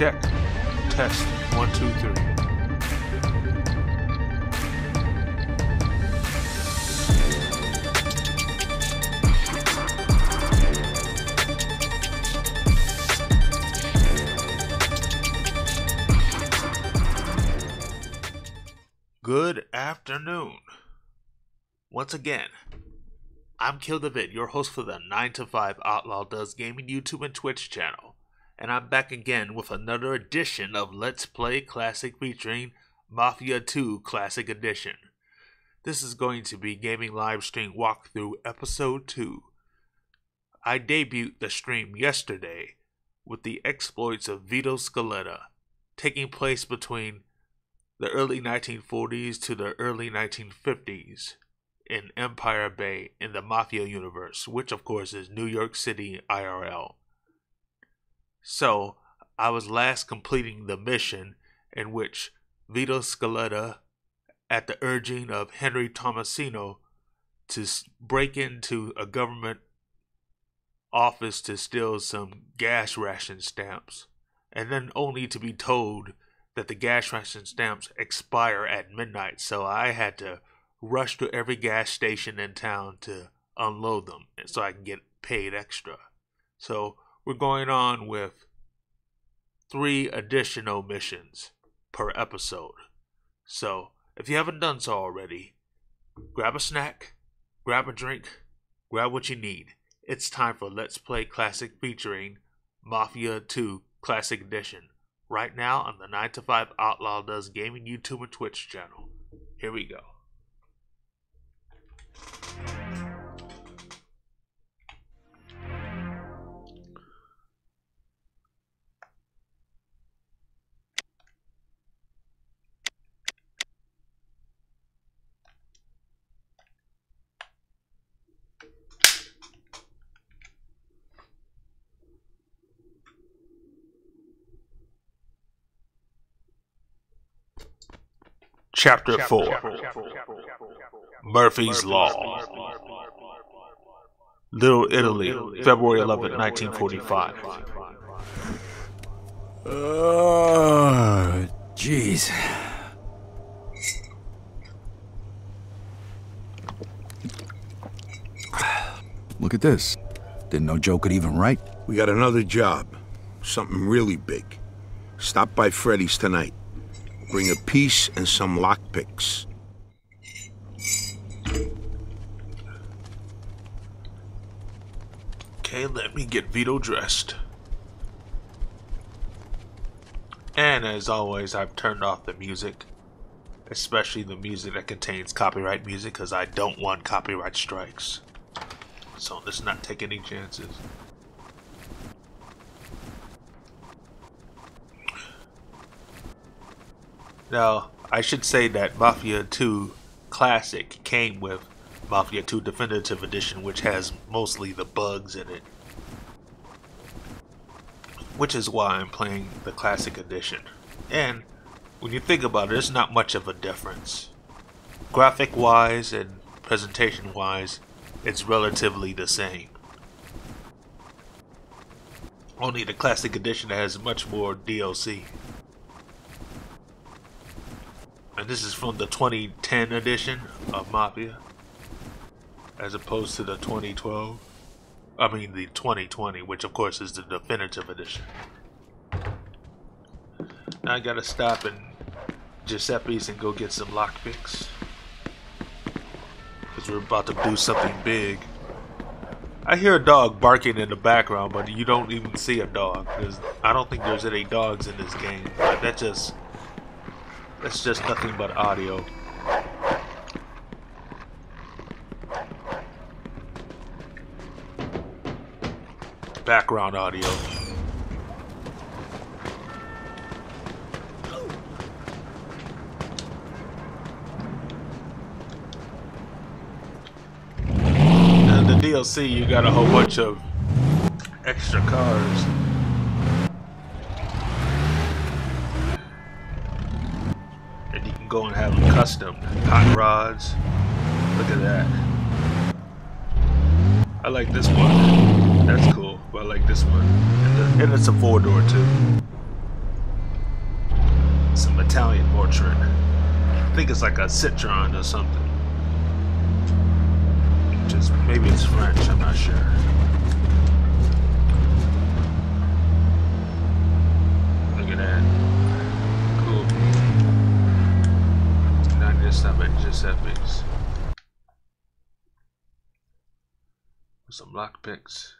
Check. Test. 1, 2, 3. Good afternoon. Once again, I'm Kill The Vit, your host for the 9-to-5 Outlaw Does Gaming YouTube and Twitch channel. And I'm back again with another edition of Let's Play Classic featuring Mafia 2 Classic Edition. This is going to be Gaming Live Stream Walkthrough Episode 2. I debuted the stream yesterday with the exploits of Vito Scaletta, taking place between the early 1940s to the early 1950s in Empire Bay in the Mafia universe, which of course is New York City IRL. So, I was last completing the mission in which Vito Scaletta, at the urging of Henry Tomasino, to break into a government office to steal some gas ration stamps, and then only to be told that the gas ration stamps expire at midnight, so I had to rush to every gas station in town to unload them so I can get paid extra. So we're going on with 3 additional missions per episode. So if you haven't done so already, grab a snack, grab a drink, grab what you need. It's time for Let's Play Classic featuring Mafia 2 Classic Edition. Right now on the 9-to-5 Outlaw Does Gaming YouTube and Twitch channel. Here we go. Chapter 4. Murphy's Law. Little Italy, February 11, 1945. Oh, jeez. Look at this. Didn't know Joe could even write. We got another job. Something really big. Stop by Freddy's tonight. Bring a piece and some lockpicks. Okay, let me get Vito dressed. And as always, I've turned off the music, especially the music that contains copyright music, because I don't want copyright strikes. So let's not take any chances. Now, I should say that Mafia 2 Classic came with Mafia 2 Definitive Edition, which has mostly the bugs in it. Which is why I'm playing the Classic Edition. And when you think about it, there's not much of a difference. Graphic-wise and presentation-wise, it's relatively the same. Only the Classic Edition has much more DLC. And this is from the 2010 edition of Mafia, as opposed to the 2020, which of course is the definitive edition. Now I gotta stop in Giuseppe's and go get some lockpicks, because we're about to do something big. I hear a dog barking in the background, but you don't even see a dog, because I don't think there's any dogs in this game. Like, that's just nothing but audio. Background audio. And the DLC, you got a whole bunch of extra cars. Go and have them custom hot rods. Look at that. I like this one. That's cool. But I like this one. And it's a 4-door too. Italian mortuary. I think it's like a Citroën or something. Just maybe it's French, I'm not sure. Look at that. Cool. Now I need to stop at Giuseppe's. Some lockpicks.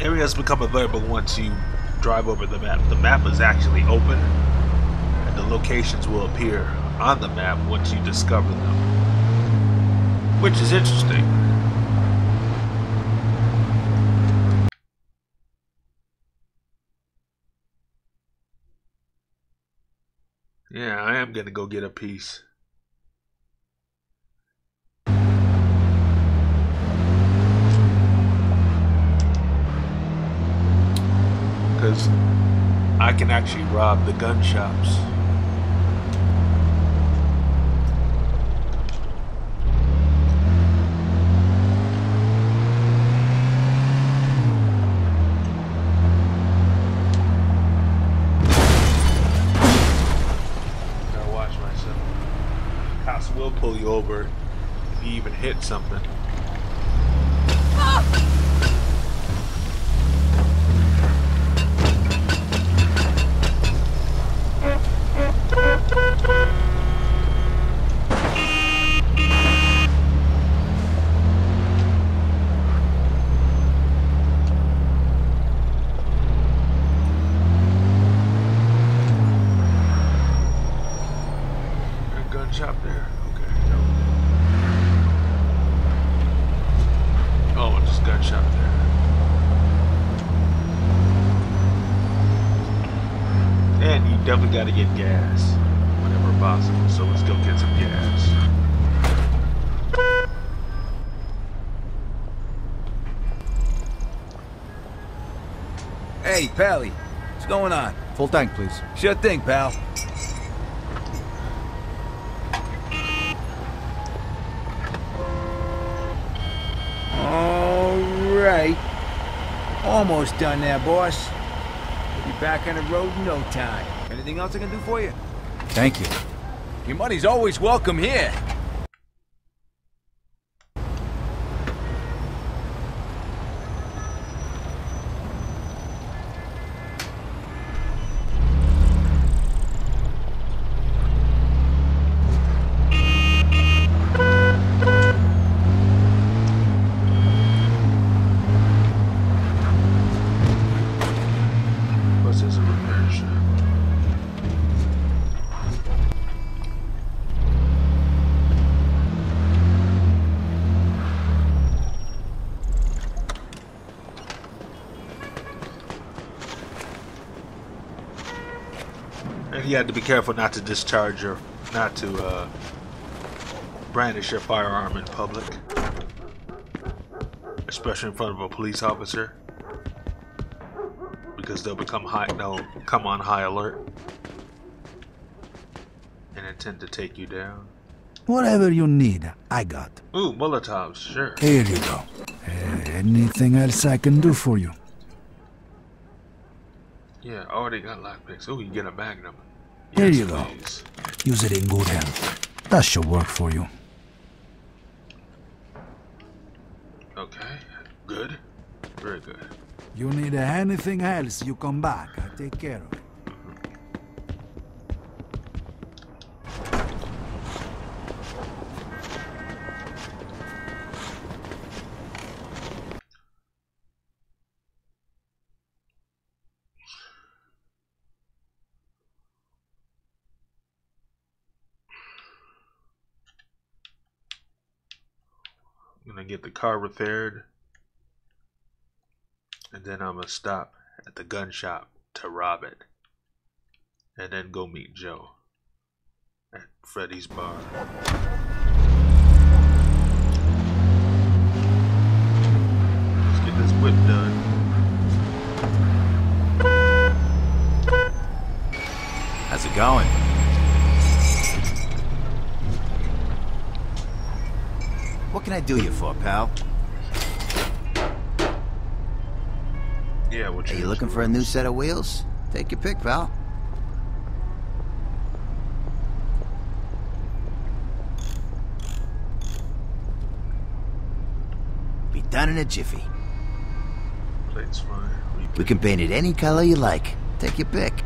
Area has become available once you drive over the map. The map is actually open, and the locations will appear on the map once you discover them, which is interesting. Yeah, I am gonna go get a piece. Because I can actually rob the gun shops. Gotta watch myself. Cops will pull you over if you even hit something. Definitely gotta get gas whenever possible, so let's go get some gas. Hey, Pally, what's going on? Full tank, please. Sure thing, pal. Alright. Almost done there, boss. Be back on the road in no time. Anything else I can do for you? Thank you. Your money's always welcome here. You had to be careful not to discharge or not to brandish your firearm in public, especially in front of a police officer, because they'll come on high alert and intend to take you down. Whatever you need, I got. Ooh, Molotovs, sure. Here you go. Anything else I can do for you? Yeah, already got lockpicks. Oh, you get a magnum. Yes, here you go. Please. Use it in good health. That should work for you. Okay. Good. Very good. You need anything else, you come back. I take care of it. Get the car repaired, and then I'm gonna stop at the gun shop to rob it, and then go meet Joe. at Freddy's bar. Let's get this whip done. How's it going? What can I do you for, pal? Yeah, we'll change. Are you looking for a new set of wheels? Take your pick, pal. Be done in a jiffy. Plate's fine. We can paint it any color you like. Take your pick.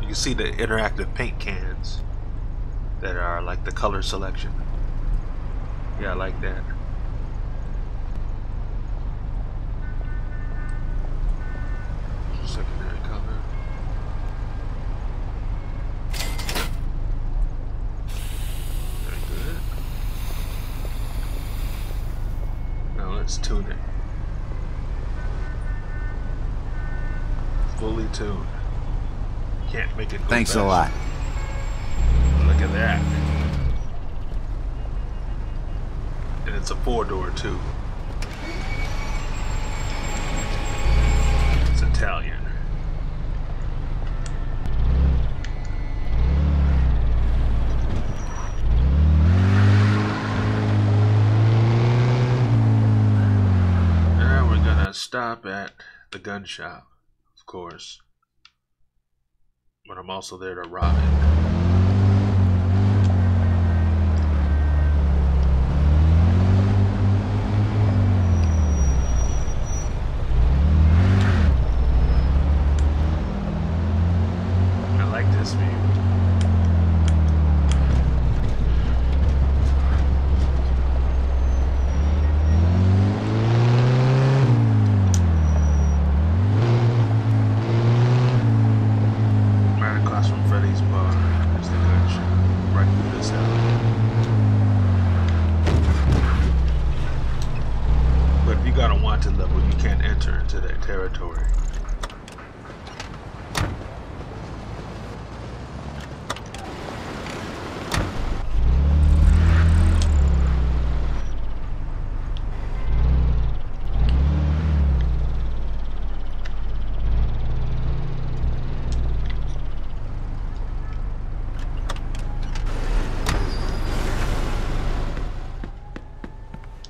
You can see the interactive paint cans that are like the color selection. Yeah, I like that. Secondary color. Very good. Now let's tune it. Fully tuned. Can't make it go Thanks fast. A lot. Look at that. And it's a four-door, too. It's Italian. Now we're gonna stop at the gun shop, of course. But I'm also there to rob it.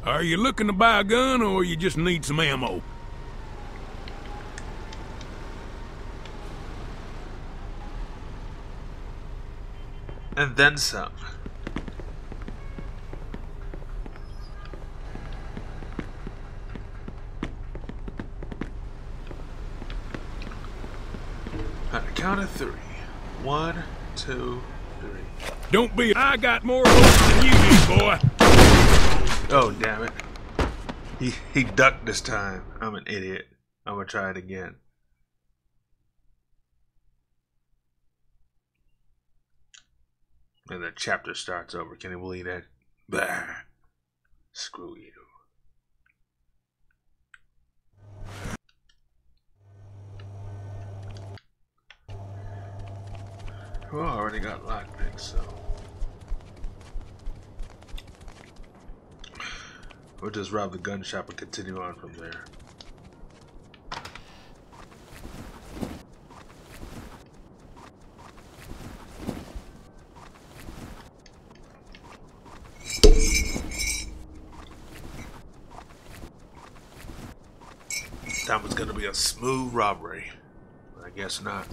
Are you looking to buy a gun, or you just need some ammo? And then some. On the count of three. 1, 2, 3. Don't be. I got more hopes than you do, boy. Oh, damn it. He ducked this time. I'm an idiot. I'm gonna try it again. And the chapter starts over. Can you believe that? Blah. Screw you. Well, I already got lockpicks, so. We'll just rob the gun shop and continue on from there. That was gonna be a smooth robbery. I guess not.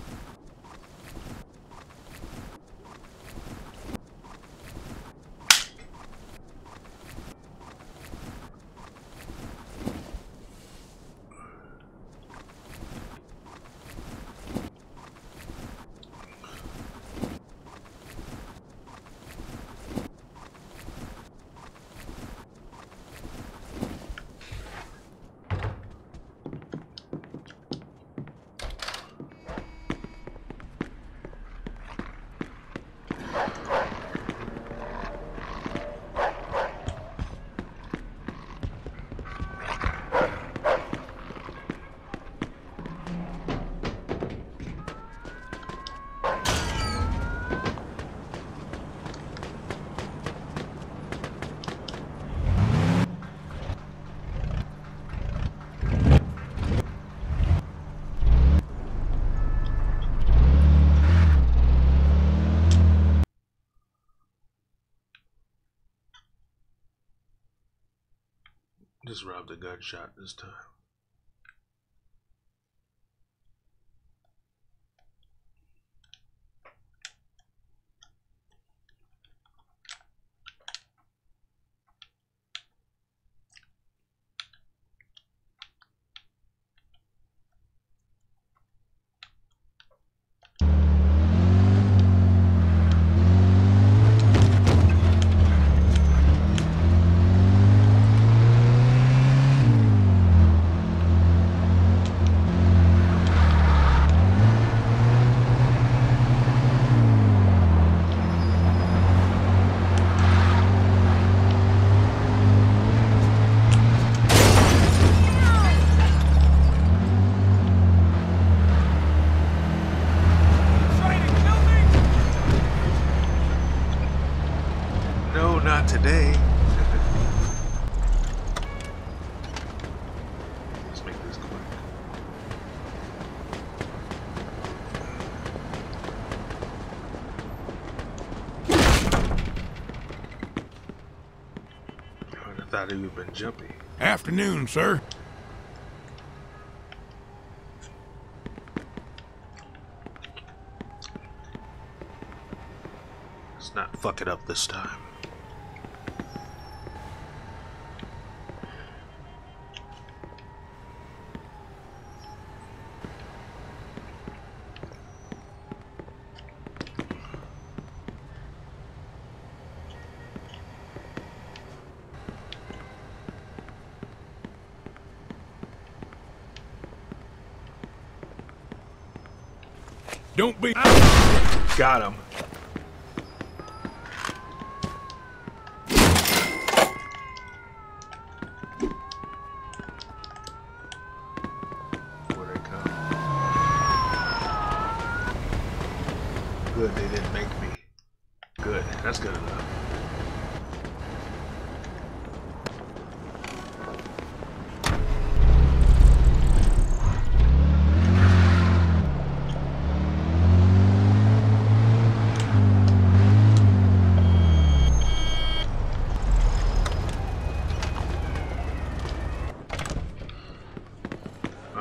Let's rob the gun shop this time. You've been jumpy. Afternoon, sir. Let's not fuck it up this time. Don't be. Got him. Where'd I come? Good, they didn't make me. Good, that's good enough.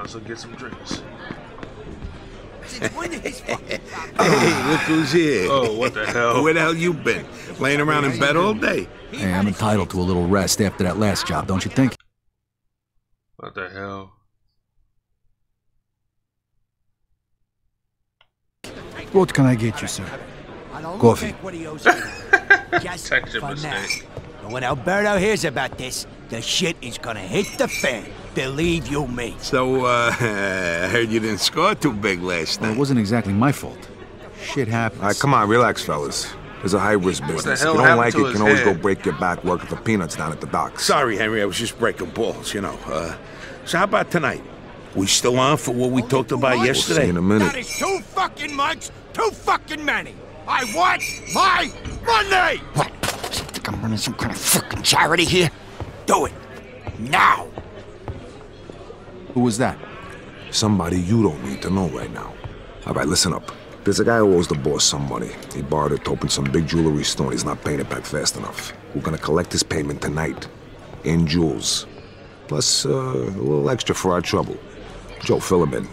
So get some drinks. Hey, look who's here. Oh, what the hell? Where the hell you been? Laying around in bed all day? Hey, I'm entitled to a little rest after that last job, don't you think? What the hell? What can I get you, sir? Coffee. Texture mistake. And when Alberto hears about this, the shit is gonna hit the fan. Believe you me. So, I heard you didn't score too big last night. Well, it wasn't exactly my fault. Shit happens. All right, come on, relax, fellas. There's a high-risk business. If you don't like it, you can always go break your back working for peanuts down at the docks. Sorry, Henry, I was just breaking balls, you know. So how about tonight? We still on for what we talked about yesterday? We'll see in a minute. That is too fucking much, too fucking many. I want my money! What? You think I'm running some kind of fucking charity here? Do it. Now! Who was that? Somebody you don't need to know right now. All right, listen up. There's a guy who owes the boss some money. He borrowed it to open some big jewelry store and he's not paying it back fast enough. We're gonna collect his payment tonight. In jewels. Plus, a little extra for our trouble. Joe, fill him in.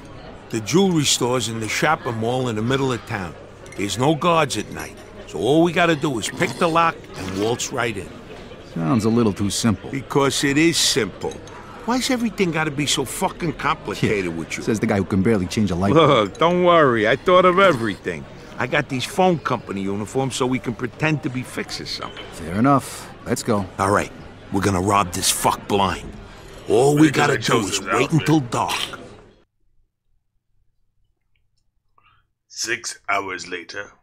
The jewelry store's in the shopping mall in the middle of town. There's no guards at night. So all we gotta do is pick the lock and waltz right in. Sounds a little too simple. Because it is simple. Why's everything gotta be so fucking complicated with you? Says the guy who can barely change a light bulb. Look, don't worry. I thought of everything. I got these phone company uniforms so we can pretend to be fixers something. Fair enough. Let's go. All right. We're gonna rob this fuck blind. All we gotta do is wait until dark. 6 hours later.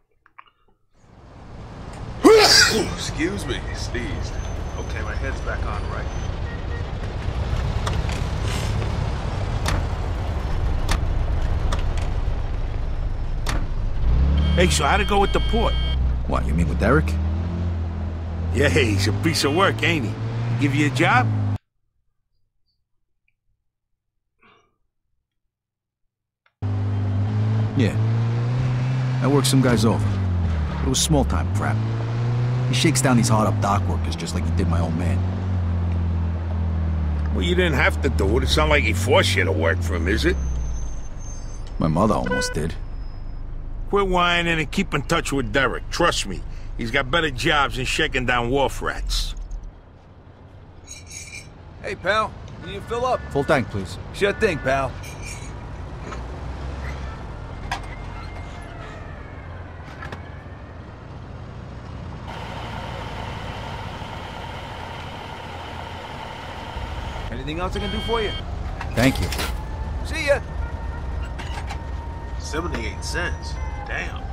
Ooh, excuse me. Sneezed. Okay, my head's back on right. Hey, so how'd it go with the port? What, you mean with Derek? Yeah, he's a piece of work, ain't he? Give you a job? Yeah. I worked some guys over. It was small-time crap. He shakes down these hard-up dock workers just like he did my old man. Well, you didn't have to do it. It's not like he forced you to work for him, is it? My mother almost did. Quit whining and keep in touch with Derek. Trust me, he's got better jobs than shaking down wharf rats. Hey, pal. Can you fill up? Full tank, please. Sure thing, pal. Anything else I can do for you? Thank you. See ya. 78 cents. Damn.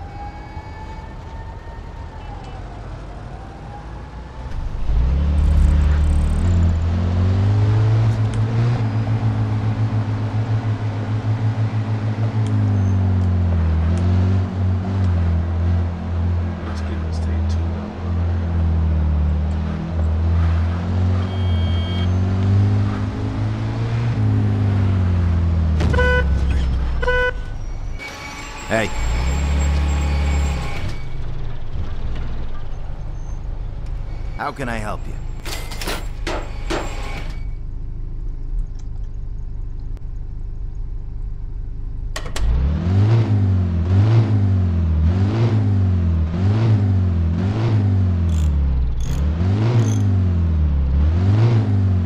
How can I help you?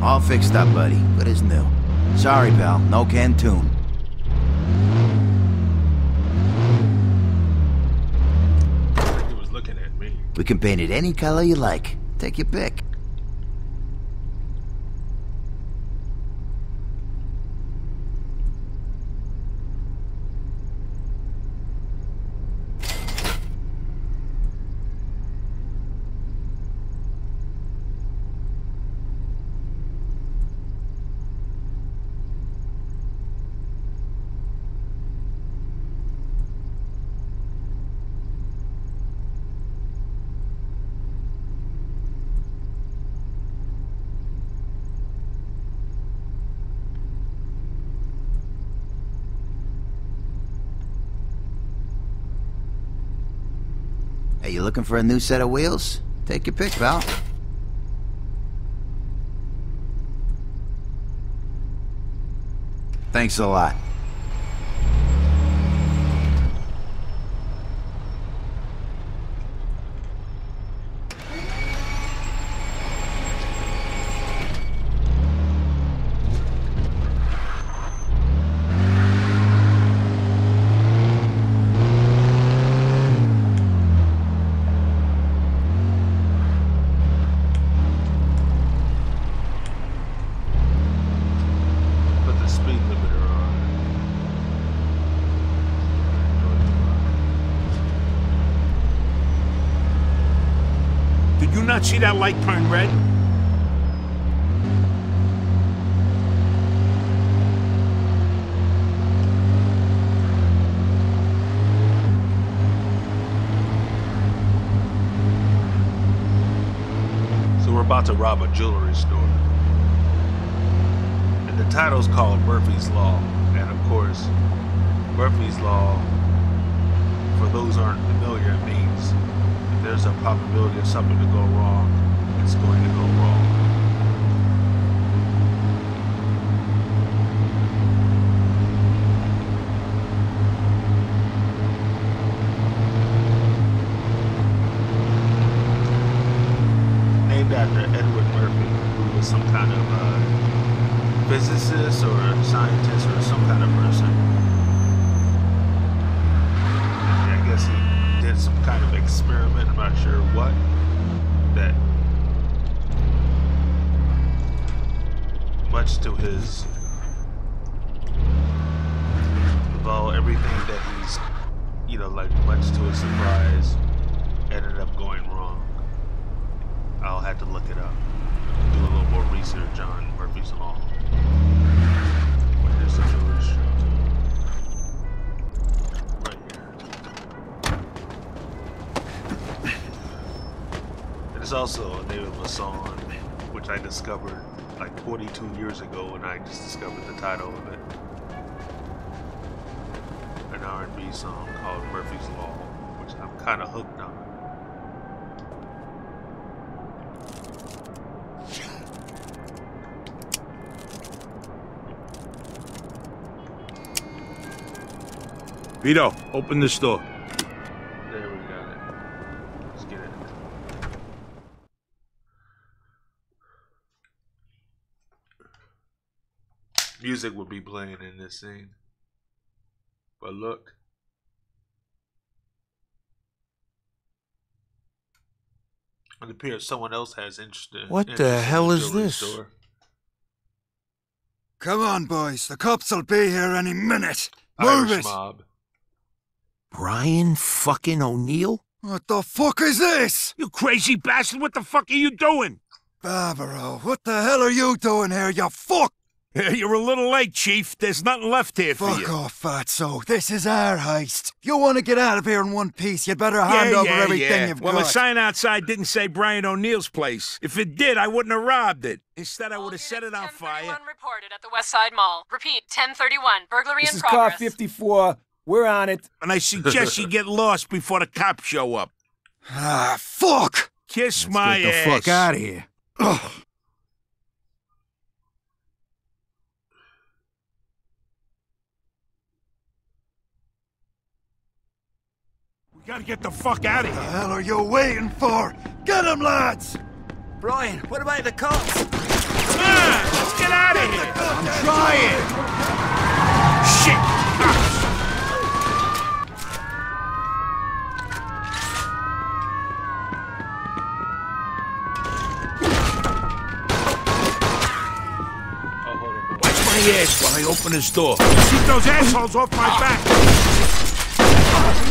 All fixed up, buddy, but it's new. Sorry, pal, no can tune. He was looking at me. We can paint it any color you like. Take your pick. You looking for a new set of wheels? Take your pick, pal. Thanks a lot. See that light turn red? So we're about to rob a jewelry store. And the title's called Murphy's Law. And of course, Murphy's Law, for those who aren't familiar, it means there's a probability of something to go wrong, it's going to go wrong. Named after Edward Murphy, who was some kind of physicist or a scientist or some kind of person. I guess he did some kind of experiment, I'm not sure what, that, much to his, well, everything that he's, you know, like, much to his surprise, ended up going wrong. I'll have to look it up, do a little more research on Murphy's Law. There's a Jewish show. There's also a name of a song, which I discovered like 42 years ago when I just discovered the title of it. An R&B song called Murphy's Law, which I'm kind of hooked on. Vito, open this door. There we got it. Let's get it. Music would be playing in this scene. But look. It appears someone else has interest in... What the hell is this? Store. Come on, boys. The cops will be here any minute. Move it! Mob. Brian fucking O'Neill? What the fuck is this? You crazy bastard, what the fuck are you doing? Barbaro, what the hell are you doing here, you fuck? You're a little late, Chief. There's nothing left here for you. Fuck off, fatso. This is our heist. If you want to get out of here in one piece, you'd better hand over everything you've got. Well, the sign outside didn't say Brian O'Neill's place. If it did, I wouldn't have robbed it. Instead, I would have set it on fire. 1031 reported at the Westside Mall. Repeat, 1031. Burglary in progress. This is car 54. We're on it. And I suggest you get lost before the cops show up. Ah, fuck! Kiss my ass. Get the fuck out of here. Ugh. Gotta get the fuck out of here. What the hell are you waiting for? Get him, lads! Brian, what about the cops? Let's get out of here! I'm trying! Shit! Hold on. Watch my ass while I open this door. Keep those assholes off my back!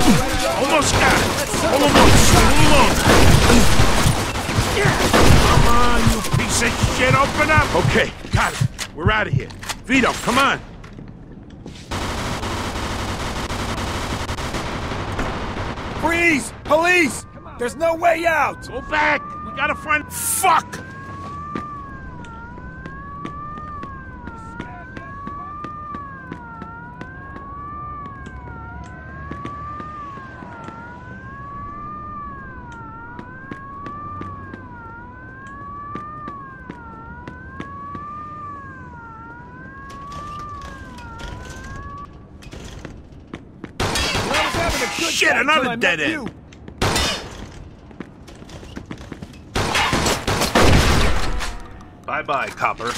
Almost got it! Come on, you piece of shit, open up! Okay, got it. We're out of here. Vito, come on! Freeze! Police! There's no way out! Go back! We gotta find... Fuck! Shit, another dead end! Bye-bye, copper.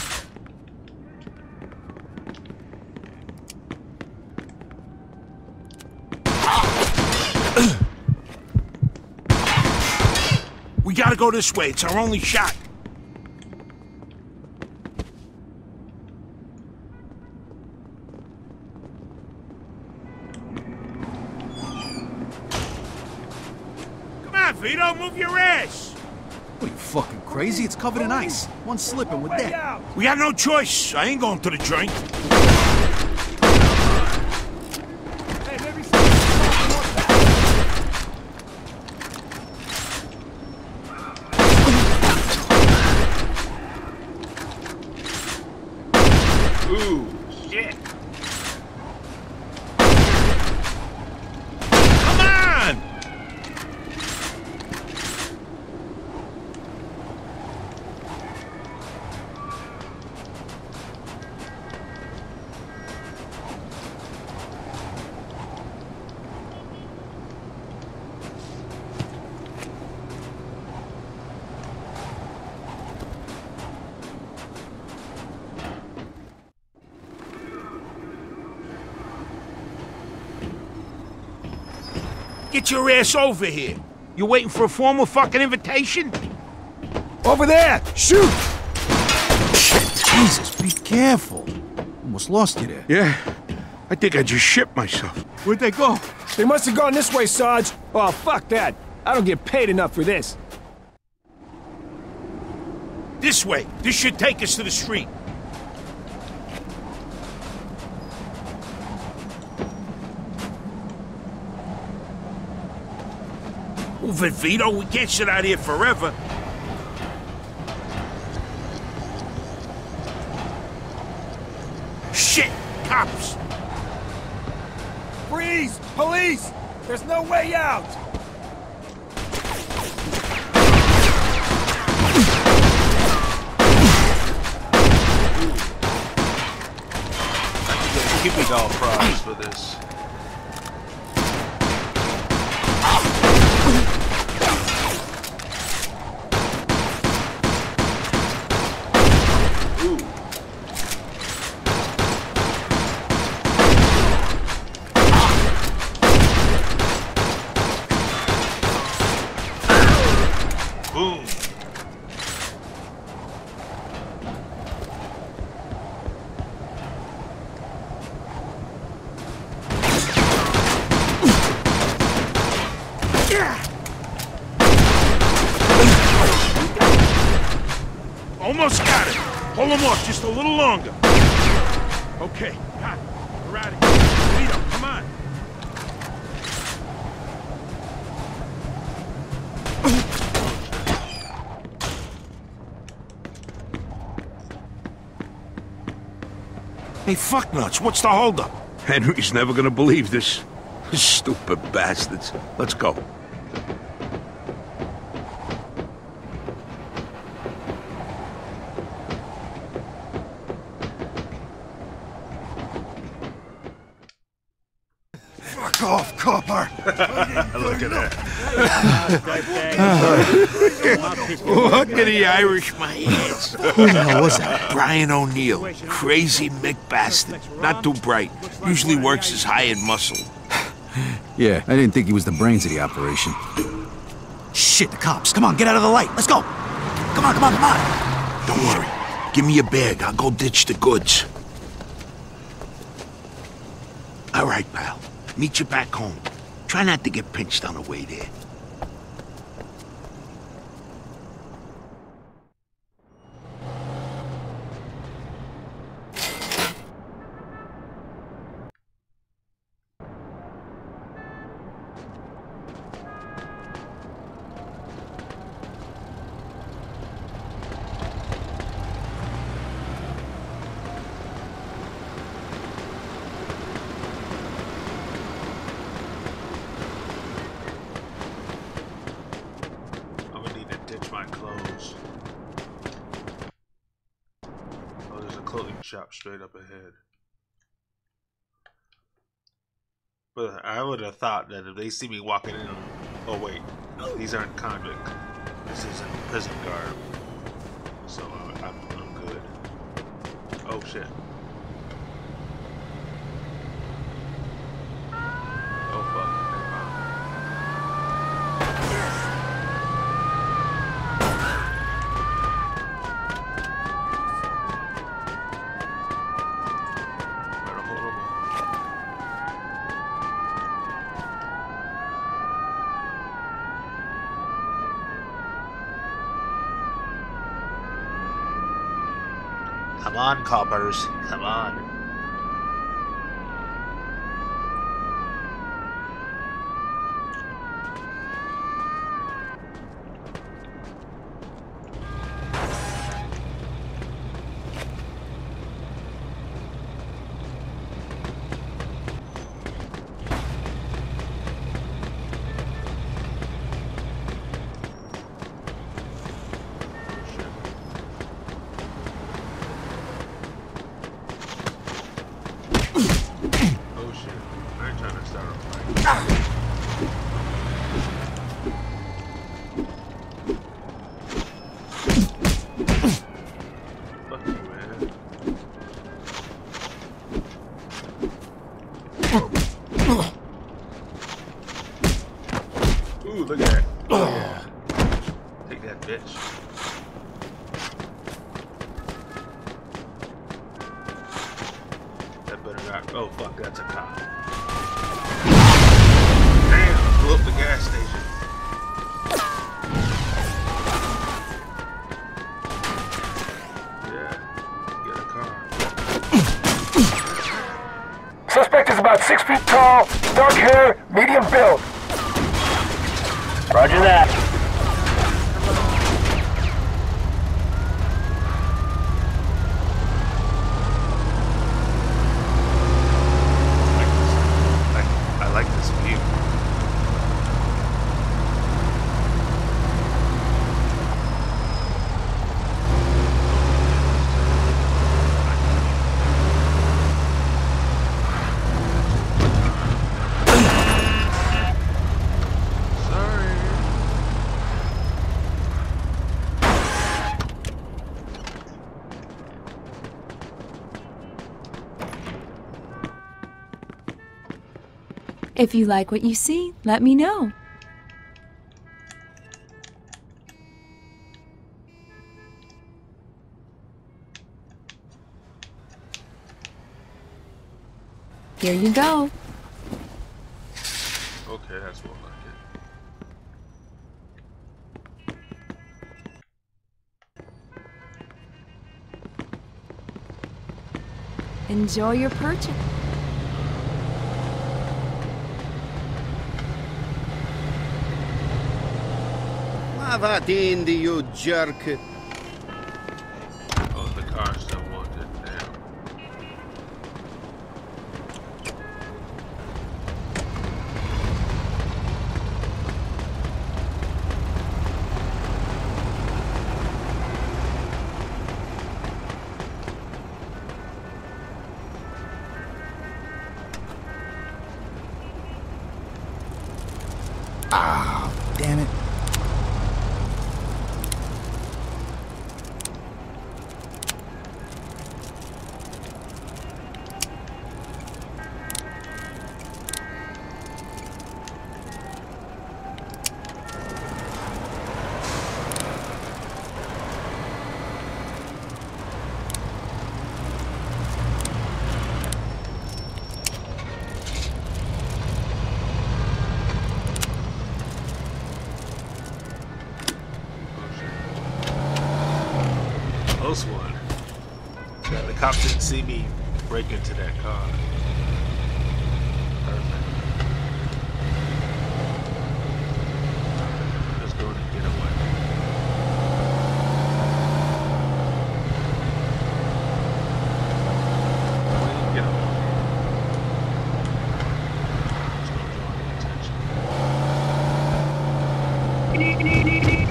We gotta go this way, it's our only shot. Vito, move your ass! What, are you fucking crazy? It's covered in ice. One slip and we're dead. We got no choice. I ain't going to the joint. Get your ass over here. You waiting for a formal fucking invitation? Over there! Shoot! Shit, Jesus, be careful. Almost lost you there. Yeah, I think I just shit myself. Where'd they go? They must have gone this way, Sarge. Oh, fuck that. I don't get paid enough for this. This way. This should take us to the street. Move it, Vito. We can't sit out here forever. Shit! Cops! Freeze! Police! There's no way out! I think we got a prize for this. Almost got it. Hold them off just a little longer. Okay, got it. We're out of here. Vito, come on. Hey, fucknuts, what's the holdup? Henry's never gonna believe this. Stupid bastards. Let's go. Fuck off, copper! Look at that. Look at the Irish, my ass. Who the hell was that? Brian O'Neill. Crazy Mick bastard. Not too bright. Usually works his high end muscle. Yeah, I didn't think he was the brains of the operation. Shit, the cops. Come on, get out of the light. Let's go. Come on, come on, come on. Don't worry. Give me your bag. I'll go ditch the goods. All right, pal. Meet you back home. Try not to get pinched on the way there. Straight up ahead. But I would have thought that if they see me walking in, oh wait, these aren't convict. This is a prison guard. So I'm good. Oh shit. Come on, coppers. Come on. If you like what you see, let me know. Here you go. Okay, that's what I did. Enjoy your purchase. Lavati in the you jerk. Oh, the car's still wanted now. See me break into that car. Perfect. Let's go to get away. Get away. Let's go draw the attention.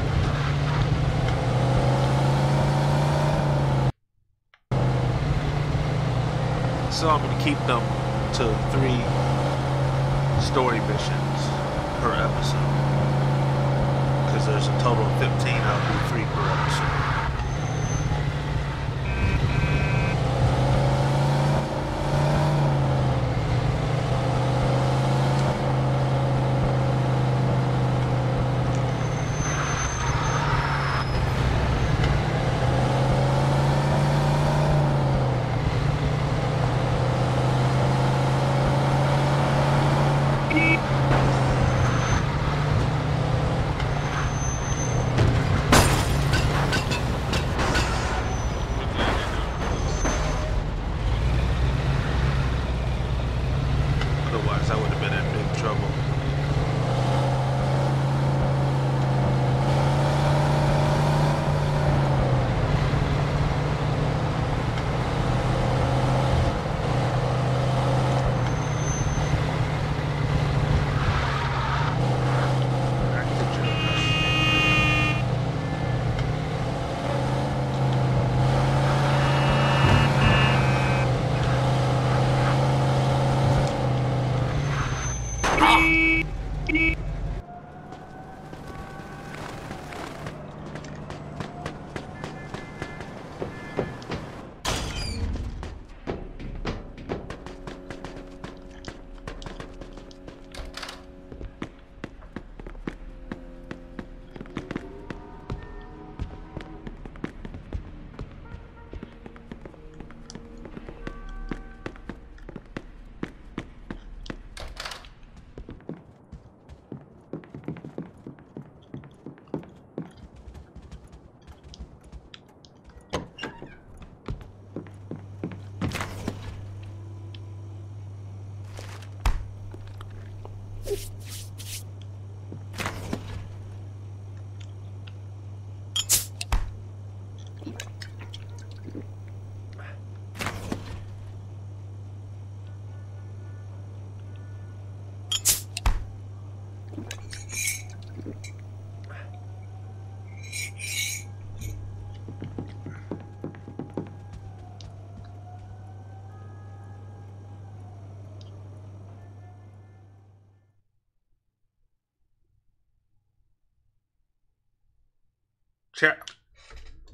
So I'm going to keep them to 3 story missions per episode, because there's a total of 15, I'll do 3 per episode.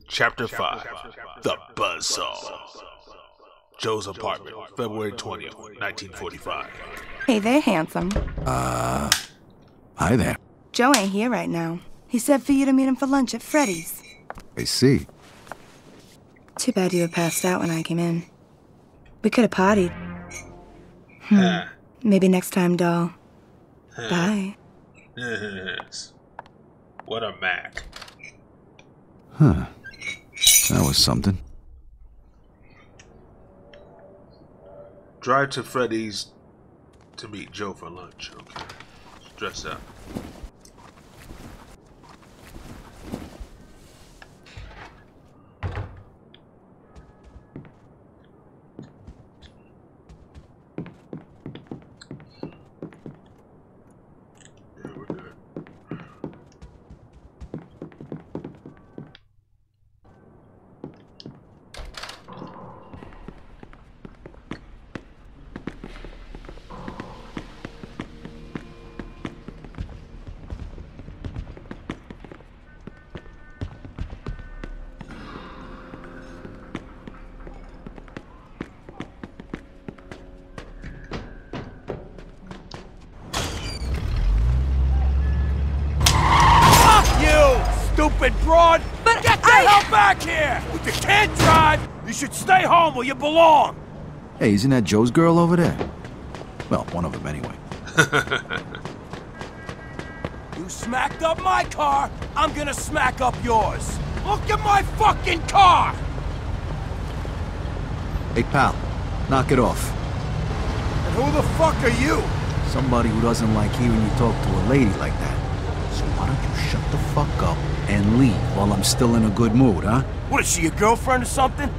Chapter 5, The Buzzsaw. Joe's apartment, February 20th, 1945. Hey there, handsome. Hi there. Joe ain't here right now. He said for you to meet him for lunch at Freddy's. I see. Too bad you were passed out when I came in. We could have partied. Maybe next time, doll. Bye. What a Mac. Huh. That was something. Drive to Freddy's to meet Joe for lunch. Okay. Let's dress up. Stay home where you belong! Hey, isn't that Joe's girl over there? Well, one of them anyway. You smacked up my car, I'm gonna smack up yours. Look at my fucking car! Hey, pal, knock it off. And who the fuck are you? Somebody who doesn't like hearing you talk to a lady like that. So why don't you shut the fuck up and leave while I'm still in a good mood, huh? What is she, your girlfriend or something?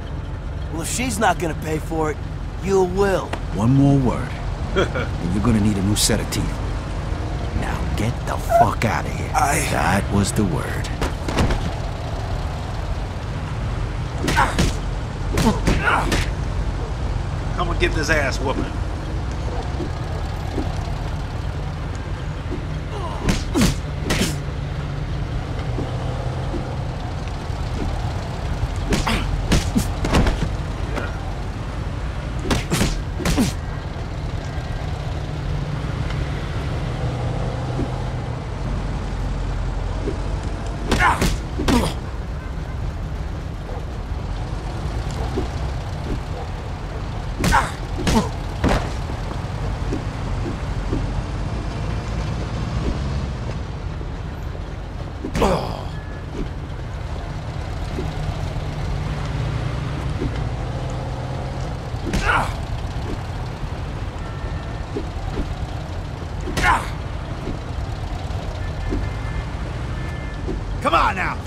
Well, if she's not gonna pay for it, you will. One more word, and you're gonna need a new set of teeth. Now get the fuck out of here. That was the word. Come and get this ass whooping.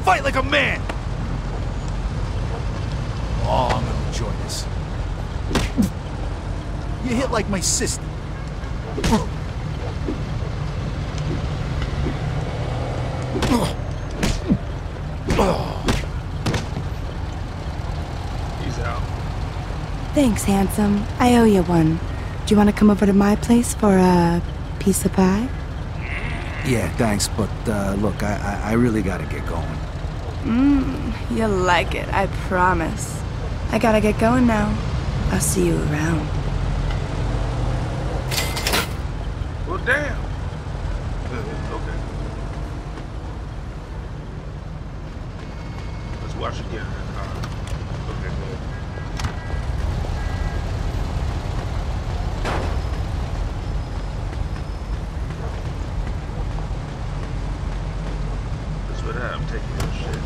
Fight like a man! Oh, I'm gonna enjoy this. You hit like my sister. He's out. Thanks, handsome. I owe you one. Do you want to come over to my place for a piece of pie? Yeah, thanks, but look, I really gotta get going. You'll like it, I promise. I gotta get going now. I'll see you around. Well, damn. Okay. Let's watch again. Okay, good. That's what I'm taking this shit.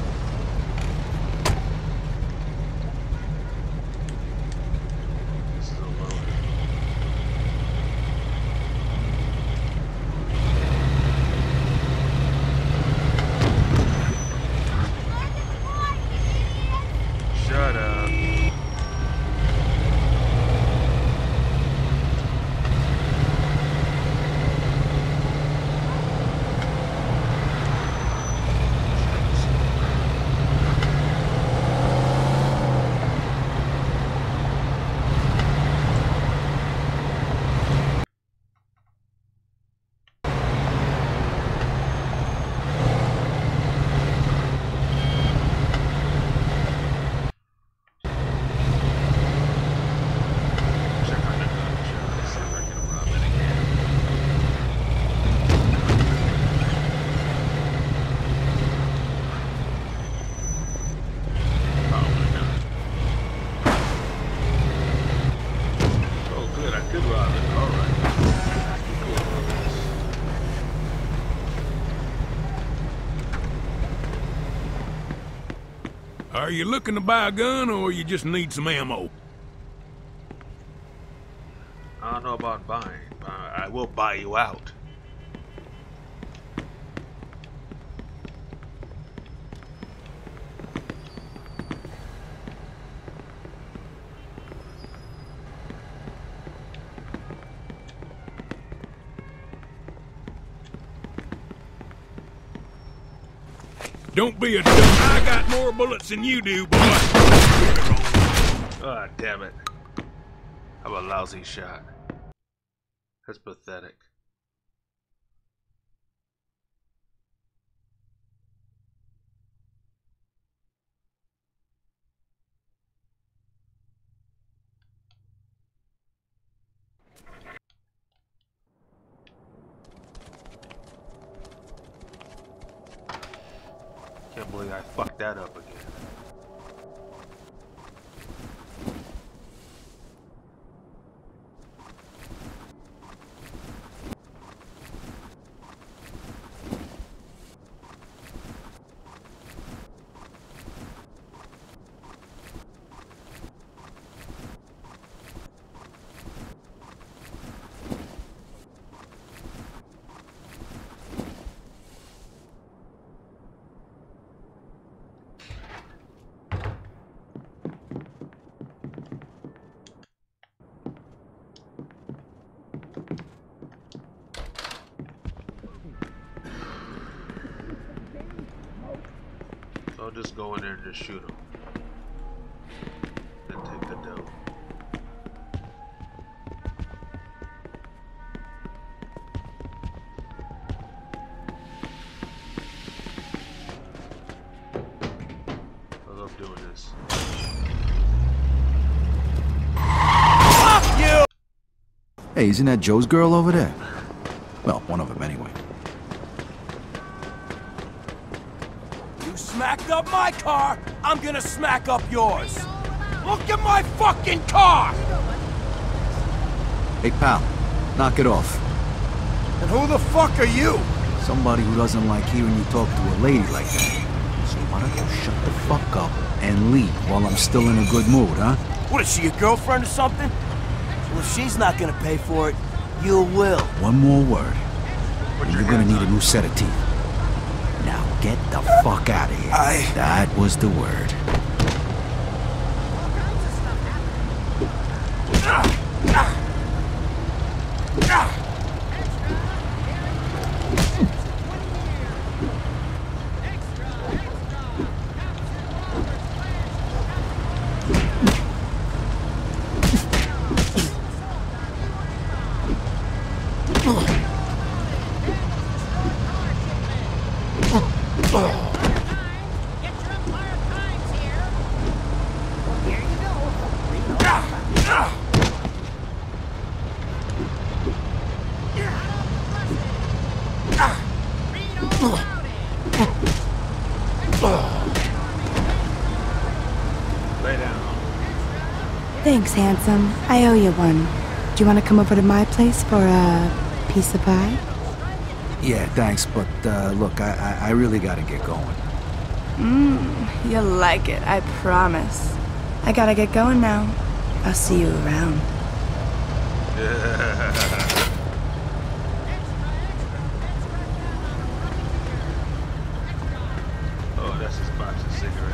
Are you looking to buy a gun, or you just need some ammo? don't know about buying, but I will buy you out. Don't be a dumb. I got more bullets than you do, boy. Ah, damn it. I'm a lousy shot. That's pathetic. Can't believe I fucked that up again. Just go in there and just shoot him. Then take the dough. I love doing this. Fuck you! Hey, isn't that Joe's girl over there? Well, one of them anyway. Smacked up my car, I'm gonna smack up yours. Look at my fucking car! Hey pal, knock it off. And who the fuck are you? Somebody who doesn't like hearing you talk to a lady like that. So why don't you shut the fuck up and leave while I'm still in a good mood, huh? What is she, your girlfriend or something? Well, if she's not gonna pay for it, you will. One more word, and you're gonna need a new set of teeth. Get the fuck out of here. That was the word. Thanks, handsome. I owe you one. Do you want to come over to my place for a piece of pie? Yeah, thanks, but look, I really gotta get going. Mmm, you'll like it, I promise. I gotta get going now. I'll see you around. Oh, that's his box of cigarettes.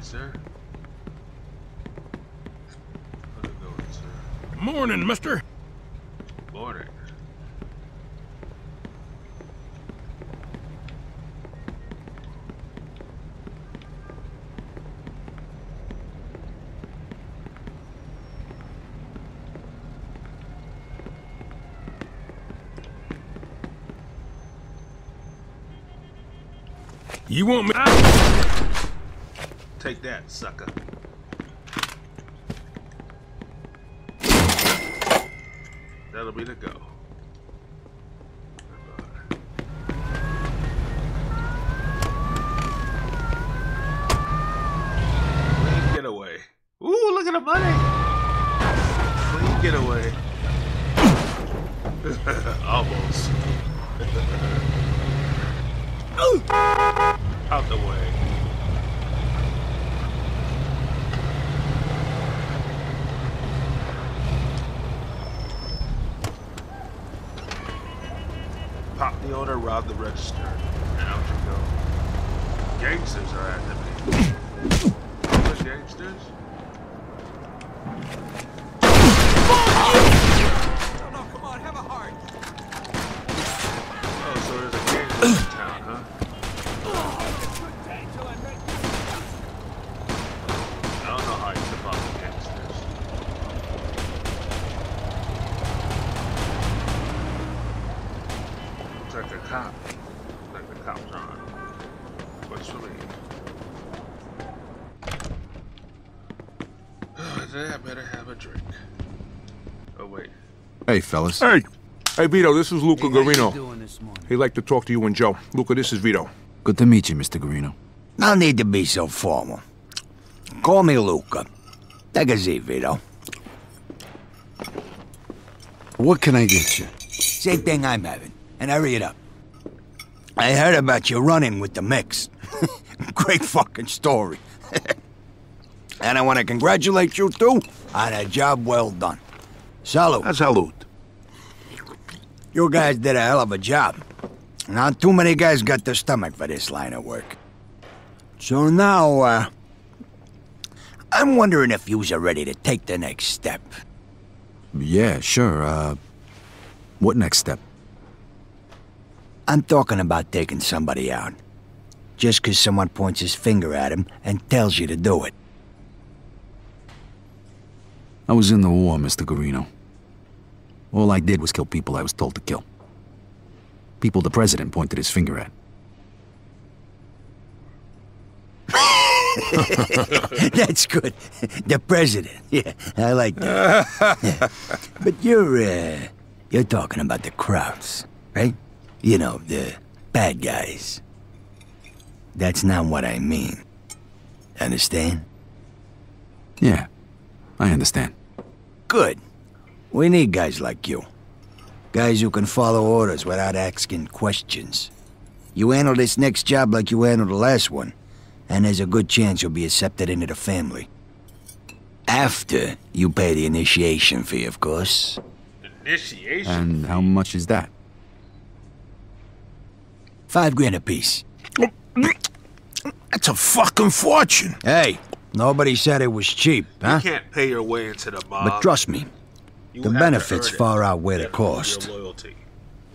morning, sir. How's it going, sir? Morning, mister. Morning. You want me? Ah! Take that, sucker. That'll be the go. Clean getaway. Ooh, look at the money. Clean getaway. Almost. Out the way. Pop the owner, rob the register, and out you go. Gangsters are activated. What gangsters? Oh, no, come on, have a heart. Oh, so there's a gangster in town, huh? Hey, fellas. Hey. Hey, Vito, this is Luca Gurino. He'd like to talk to you and Joe. Luca, this is Vito. Good to meet you, Mr. Gurino. No need to be so formal. Call me Luca. Take a seat, Vito. What can I get you? Same thing I'm having. And hurry it up. I heard about your run-in with the mix. Great fucking story. And I want to congratulate you, too, on a job well done. Salute. A salute. You guys did a hell of a job. Not too many guys got the stomach for this line of work. So now, I'm wondering if yous are ready to take the next step. Yeah, sure. What next step? I'm talking about taking somebody out. Just because someone points his finger at him and tells you to do it. I was in the war, Mr. Gurino. All I did was kill people I was told to kill. People the president pointed his finger at. That's good. The president. Yeah, I like that. But you're talking about the crowds, right? You know, the bad guys. That's not what I mean. Understand? Yeah, I understand. Good. We need guys like you. Guys who can follow orders without asking questions. You handle this next job like you handled the last one, and there's a good chance you'll be accepted into the family. After you pay the initiation fee, of course. Initiation? And how much is that? $5 grand apiece. That's a fucking fortune. Hey. Nobody said it was cheap, huh? You can't pay your way into the mob. But trust me, the benefits far outweigh the cost.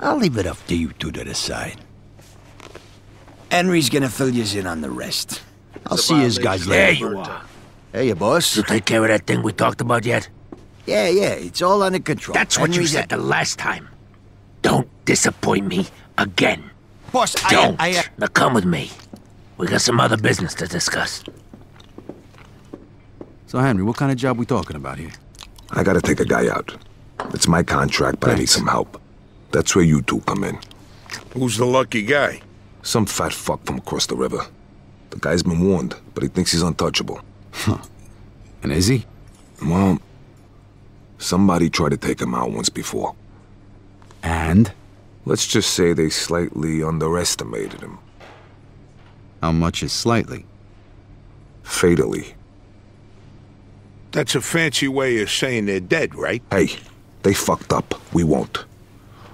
I'll leave it up to you two to decide. Henry's gonna fill you in on the rest. I'll see his guys later. There you are. Hey, you boss. You take care of that thing we talked about yet? Yeah, yeah, it's all under control. That's what you said the last time. Don't disappoint me again. Boss, don't. Now come with me. We got some other business to discuss. So, Henry, what kind of job we talking about here? I gotta take a guy out. It's my contract, but thanks. I need some help. That's where you two come in. Who's the lucky guy? Some fat fuck from across the river. The guy's been warned, but he thinks he's untouchable. Huh. And is he? Well, somebody tried to take him out once before. And? Let's just say they slightly underestimated him. How much is slightly? Fatally. That's a fancy way of saying they're dead, right? Hey, they fucked up. We won't.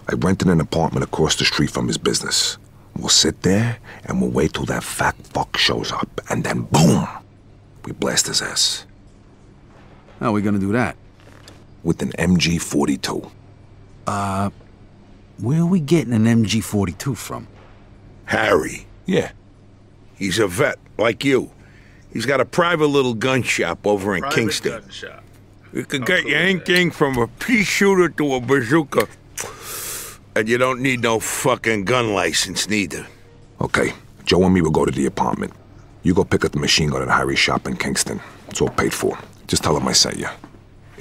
I rented an apartment across the street from his business. We'll sit there, and we'll wait till that fat fuck shows up, and then boom! We blast his ass. How are we gonna do that? With an MG-42. Where are we getting an MG-42 from? Harry. Yeah. He's a vet, like you. He's got a private little gun shop over in Kingston. Gun shop. You can get you anything from a pea shooter to a bazooka. And you don't need no fucking gun license, neither. Okay, Joe and me will go to the apartment. You go pick up the machine gun at Harry's shop in Kingston. It's all paid for. Just tell him I sent you.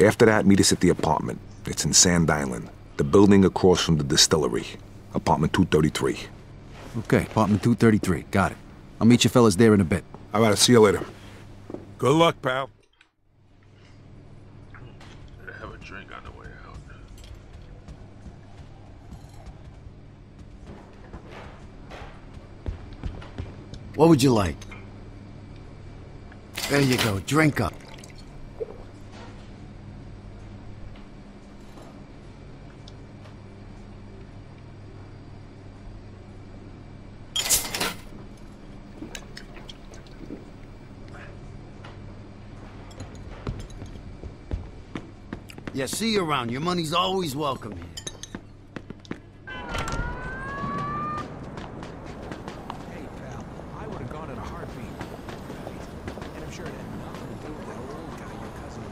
After that, meet us at the apartment. It's in Sand Island. The building across from the distillery. Apartment 233. Okay, apartment 233. Got it. I'll meet you fellas there in a bit. All right, I'll see you later. Good luck, pal. Have a drink on the way out. What would you like? There you go. Drink up. Yeah, see you around. Your money's always welcome here. Hey, pal, I would have gone in a heartbeat. And I'm sure it had nothing to do with that old guy, your cousin.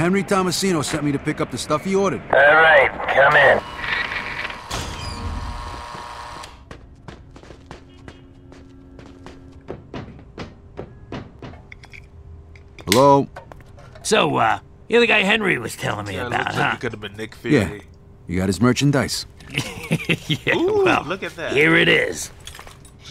Henry Tomasino sent me to pick up the stuff he ordered. All right, come in. Hello? So, you're the guy Henry was telling me about, looks like huh? It could have been Nick Fury. Yeah, you got his merchandise. Yeah, ooh, well, look at that. Here it is.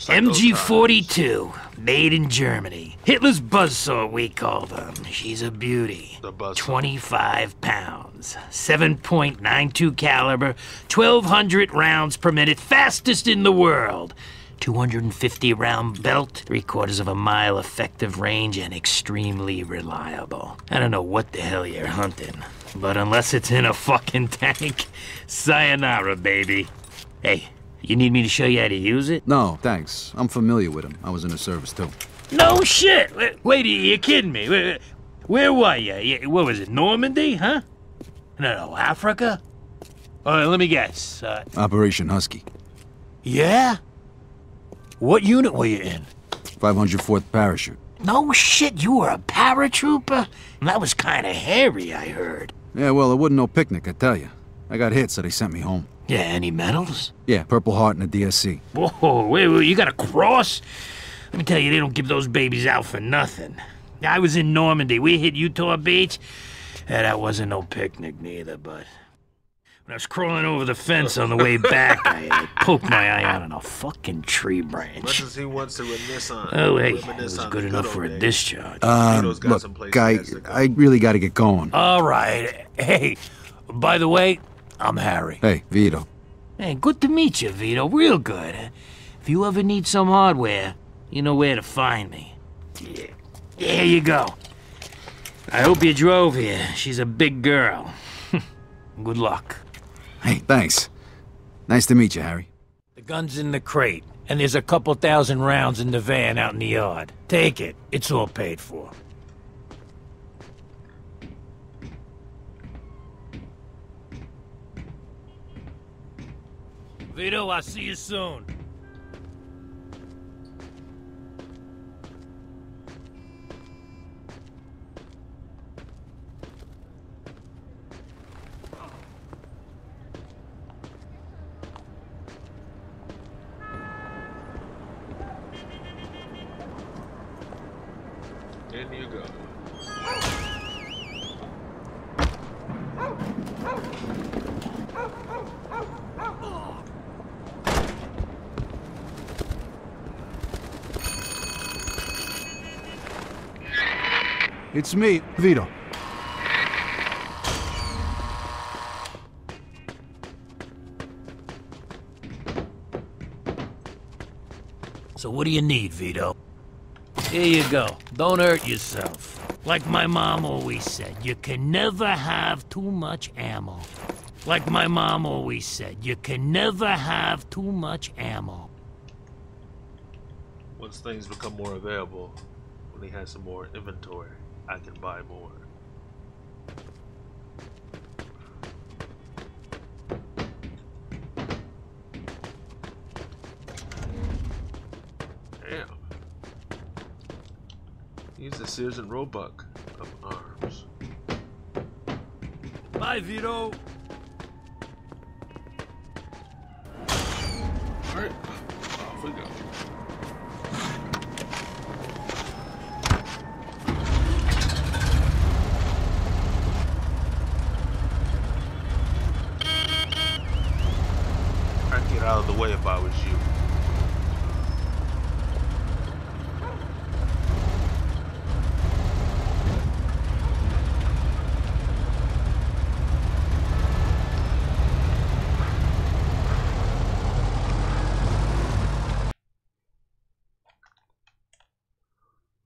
Like MG-42, made in Germany. Hitler's buzzsaw, we call them. She's a beauty. The 25 pounds, 7.92 caliber, 1,200 rounds per minute, fastest in the world. 250 round belt, 3/4 of a mile effective range, and extremely reliable. I don't know what the hell you're hunting, but unless it's in a fucking tank, sayonara, baby. Hey, you need me to show you how to use it? No, thanks. I'm familiar with him. I was in the service, too. No shit! Wait, you're kidding me. Where were you? What was it, Normandy, huh? No, Africa? All right, let me guess. Operation Husky. Yeah? What unit were you in? 504th Parachute. No shit, you were a paratrooper? That was kind of hairy, I heard. Yeah, well, it wasn't no picnic, I tell you. I got hit, so they sent me home. Yeah, any medals? Yeah, Purple Heart and a DSC. Whoa, wait, you got a cross? Let me tell you, they don't give those babies out for nothing. I was in Normandy. We hit Utah Beach. Yeah, that wasn't no picnic neither, but when I was crawling over the fence on the way back, I poked my eye out on a fucking tree branch. Much as he wants to reminisce on. Oh, hey, it was good enough for a discharge. Look, I really got to get going. All right. Hey, by the way, I'm Harry. Hey, Vito. Hey, good to meet you, Vito. Real good. If you ever need some hardware, you know where to find me. Yeah. Here you go. I hope you drove here. She's a big girl. Good luck. Hey, thanks. Nice to meet you, Harry. The gun's in the crate, and there's a couple thousand rounds in the van out in the yard. Take it. It's all paid for. Vito, I'll see you soon. In you go. It's me, Vito. So what do you need, Vito? Here you go. Don't hurt yourself. Like my mom always said, you can never have too much ammo. Like my mom always said, you can never have too much ammo. Once things become more available, when he has some more inventory, I can buy more. Damn. Use the Sears and Roebuck of arms. Bye, Vito. All right, off we go. Out of the way if I was you.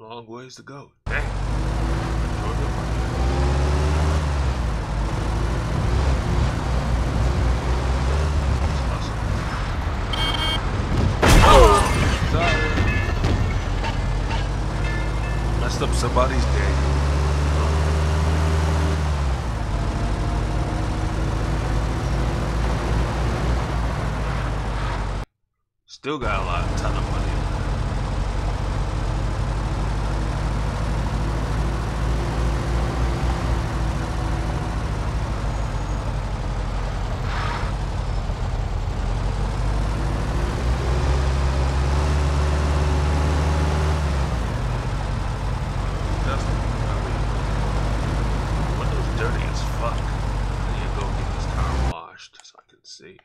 Long ways to go. Dang. Up somebody's day. Still got a lot, ton of money. Let's see.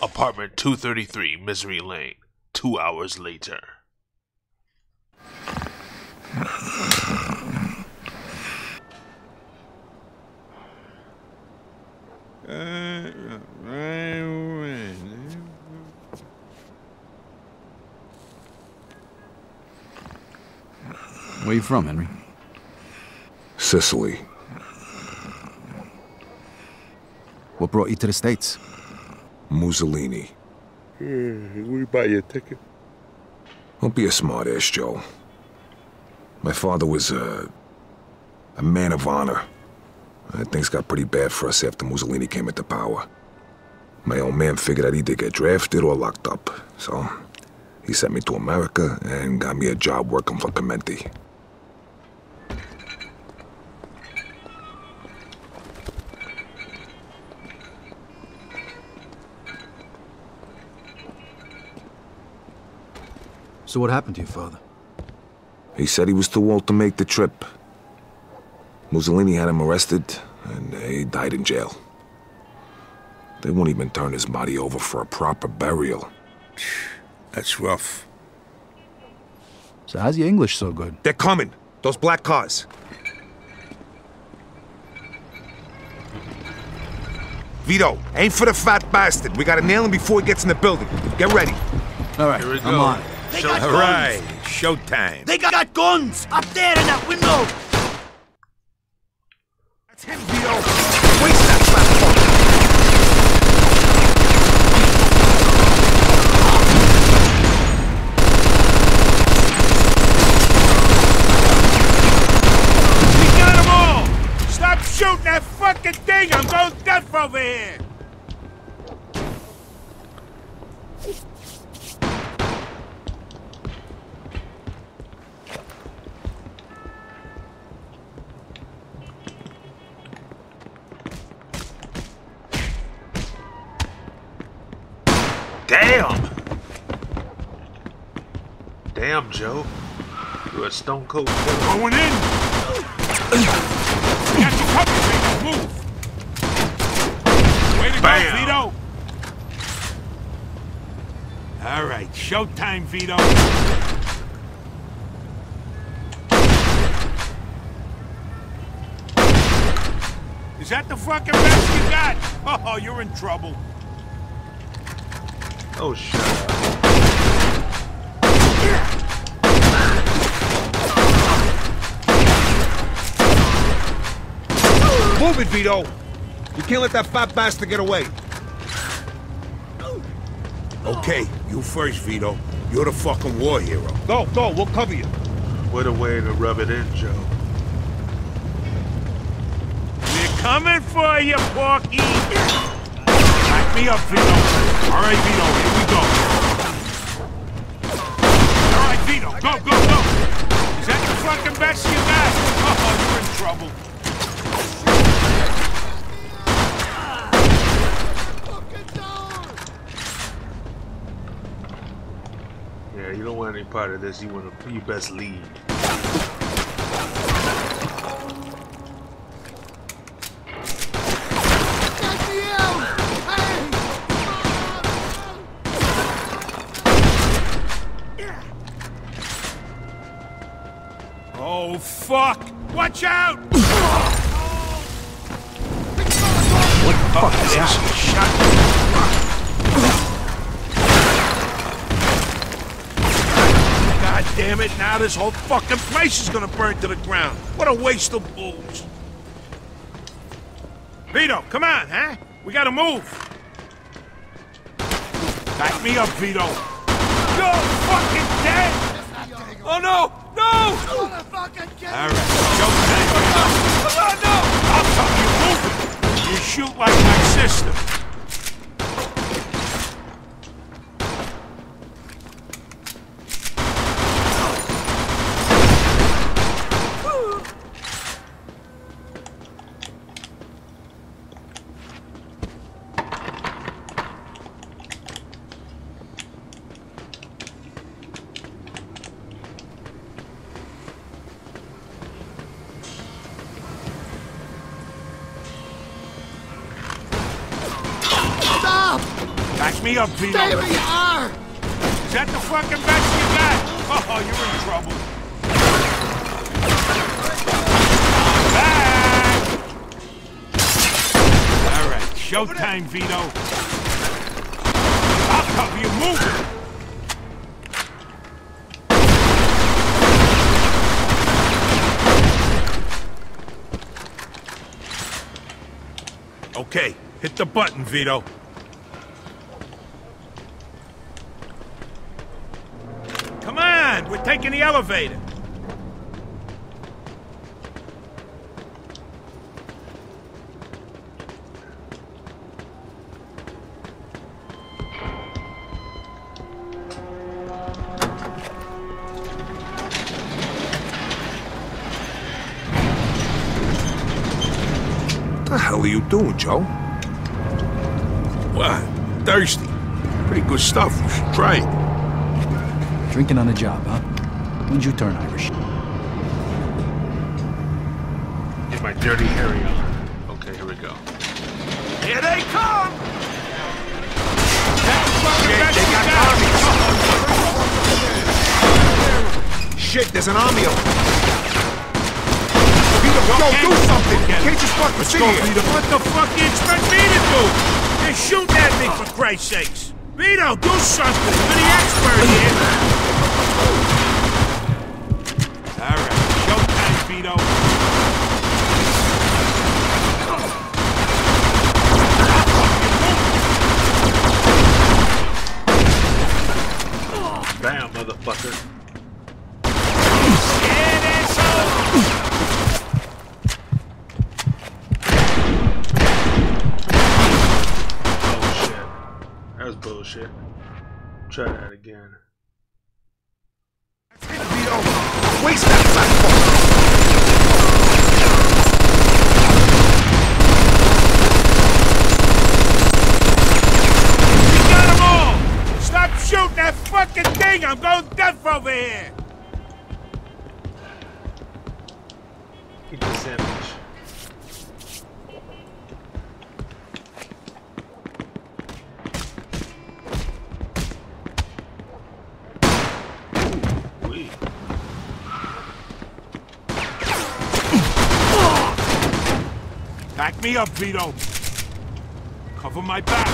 Apartment 233, Misery Lane. 2 hours later. Where you from, Henry? Sicily. What brought you to the States? Mussolini. We buy you a ticket. Don't be a smartass, Joe. My father was a man of honor. Things got pretty bad for us after Mussolini came into power. My old man figured I'd either get drafted or locked up. So he sent me to America and got me a job working for Clemente. So what happened to your father? He said he was too old to make the trip. Mussolini had him arrested, and he died in jail. They won't even turn his body over for a proper burial. That's rough. So how's your English so good? They're coming! Those black cars! Vito, aim for the fat bastard. We gotta nail him before he gets in the building. Get ready. All right, I'm on. They got guns! Hooray! Showtime! They got guns! Up there in that window! That's him, Vito! Waste that platform! We got them all! Stop shooting that fucking thing! I'm going deaf over here! Damn, Joe. You're a stone cold killer. Going in! We got you covered, baby. Move! Way to go, Vito! Alright, showtime, Vito! Is that the fucking best you got? Oh, you're in trouble. Oh, shut up. Move it, Vito! You can't let that fat bastard get away. Okay, you first, Vito. You're the fucking war hero. Go, go, we'll cover you. What a way to rub it in, Joe. We're coming for you, Porky! Back me up, Vito. All right, Vito, here we go. All right, Vito, go, go, go! Is that the fucking best you got? Oh, you're in trouble. Yeah, you don't want any part of this. You want to, you best leave. Oh fuck! Watch out! What the fuck is that? God damn it, now this whole fucking place is gonna burn to the ground. What a waste of booze. Vito, come on, huh? We gotta move. Back me up, Vito. You're fucking dead! Oh no! No! Alright, Joe, come on, no! I'll tell you, move it! You shoot like my sister. Up, Vito. Stay where you are. Is that the fucking best you got? Oh, you're in trouble. Back. All right, showtime, Vito. I'll cover you. Move it. Okay, hit the button, Vito. We're taking the elevator. What the hell are you doing, Joe? What? Thirsty. Pretty good stuff. You should try it. Drinking on the job, huh? When'd you turn Irish? Get my dirty Harry on. Okay, here we go. Here they come! Shit, shit, there's an army of them. Peter, go do something! You can't just fucking see it! What the fuck do you expect me to do? They're shooting at me, for Christ's sakes! Vito, do something! You're the expert here! Vito. I'll fucking move. Bam, motherfucker. Scared asshole. Oh shit. That was bullshit. Try that again. Vito, waste that platform! Shoot that fucking thing! I'm going deaf over here! Get the sandwich. Back me up, Vito. Cover my back.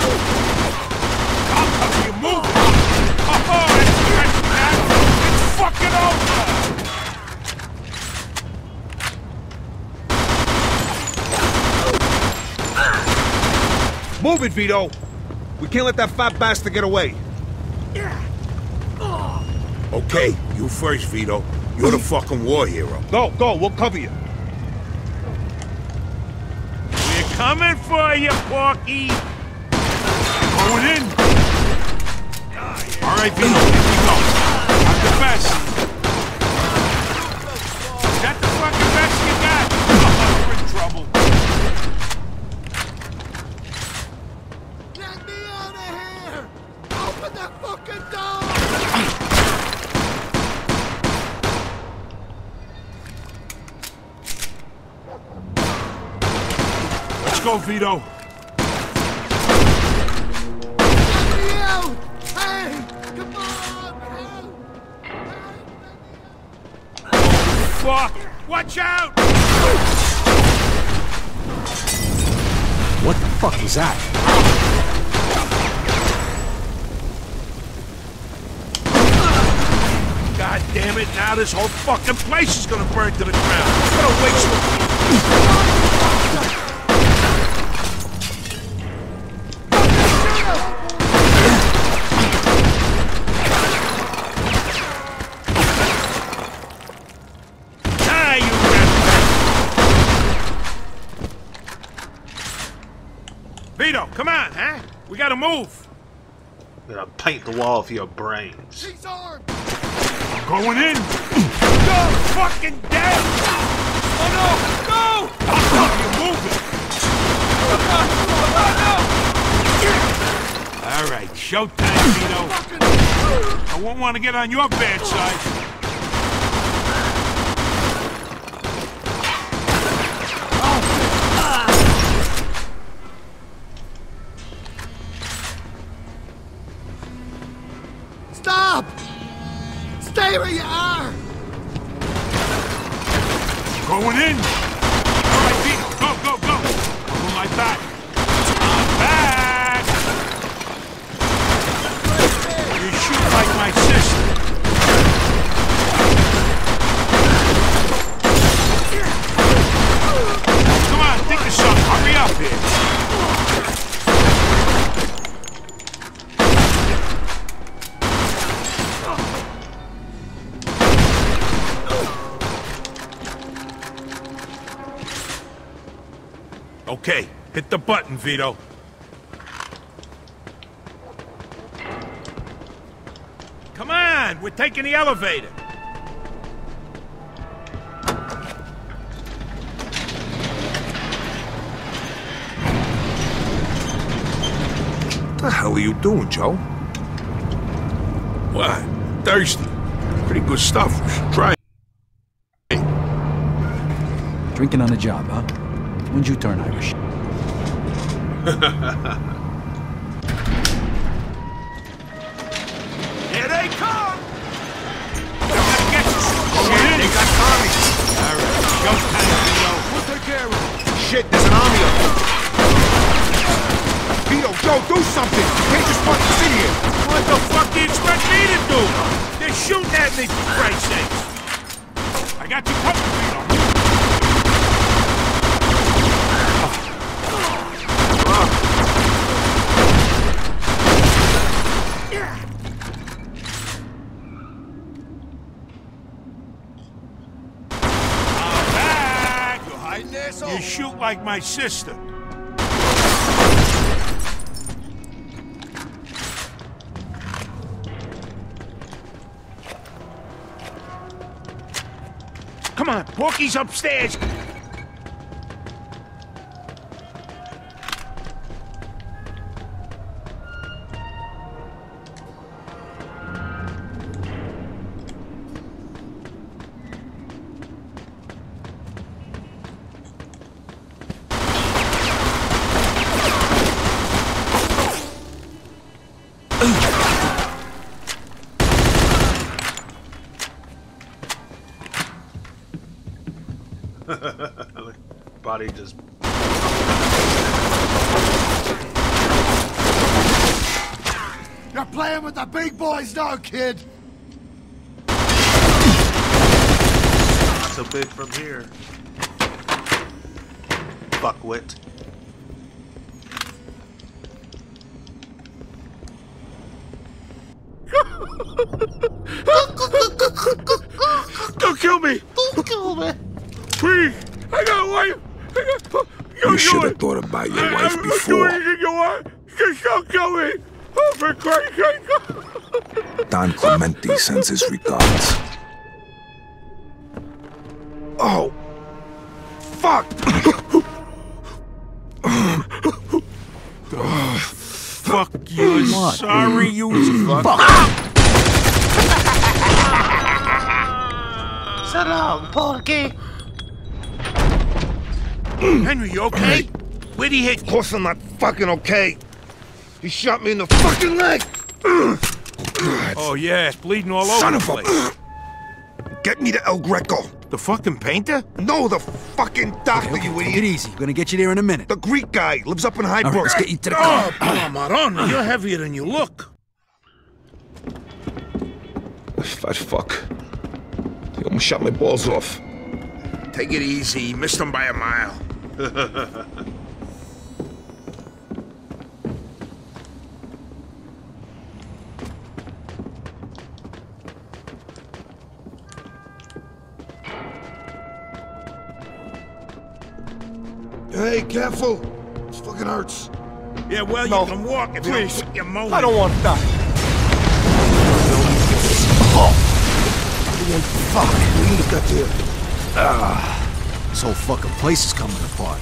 I'll cover you. Move it. Oh, it's stretched back. It's fucking over. Move it, Vito. We can't let that fat bastard get away. Okay, you first, Vito. You're the fucking war hero. Go, go. We'll cover you. Coming for you, Porky! Going in! All right, Vito, here we go. Got the best. Is that the fucking best you got? Oh, you're in trouble. Get me out of here! Open the fucking door! Let's go, Vito. Watch out! What the fuck is that? God damn it, now this whole fucking place is gonna burn to the ground. What a waste Move! I'm gonna paint the wall of your brains. He's armed. Going in! Go! Fucking dead! Oh no! No! You're moving! Oh, no. Alright, showtime, Vito. I won't want to get on your bad side. Where you are! Going in! All right, Vito, go, go, go! Over my back! I'm back! You shoot like my sister! Come on, think of something! Hurry up here! Okay, hit the button, Vito. Come on, we're taking the elevator. What the hell are you doing, Joe? What? Thirsty. Pretty good stuff. We should try it. Drinking on the job, huh? When'd you turn Irish? Here they come! They're gonna get us! Oh, yeah, they got commies! Alright, go time, Vito. We'll take care of it. Shit, there's an army up there. Vito, go, do something! You can't just fucking sit here! What the fuck do you expect me to do? They're shooting at me, for Christ's sake! I got you covered, Vito! You shoot like my sister. Come on, Porky's upstairs. Body just playing with the big boys now, kid! Not so big from here. Fuckwit. Don't kill me! Don't kill me! Please! I got a wife! I got... You should have thought about your wife before. Just don't kill me! Oh, for Christ's sake! Don Clemente sends his regards. Oh! Fuck! Fuck you! Sorry, you fuck! Sit down, Porky. Henry, you okay? Where'd he hit you? Of course I'm not fucking okay. He shot me in the fucking leg. Oh yeah, it's bleeding all over the place. Son of a... Get me to El Greco. The fucking painter? No, the fucking doctor, okay, you idiot. Take it easy. We're gonna get you there in a minute. The Greek guy lives up in Highbrook. Right, let's get you to the car. Oh, Marone, you're heavier than you look. Fat fuck. He almost shot my balls off. Take it easy. You missed him by a mile. Hey, careful. This fucking hurts. Yeah, well, no. You can walk if please. You don't put your motor. I don't want to die. Oh, fuck, we just got there. This whole fucking place is coming apart.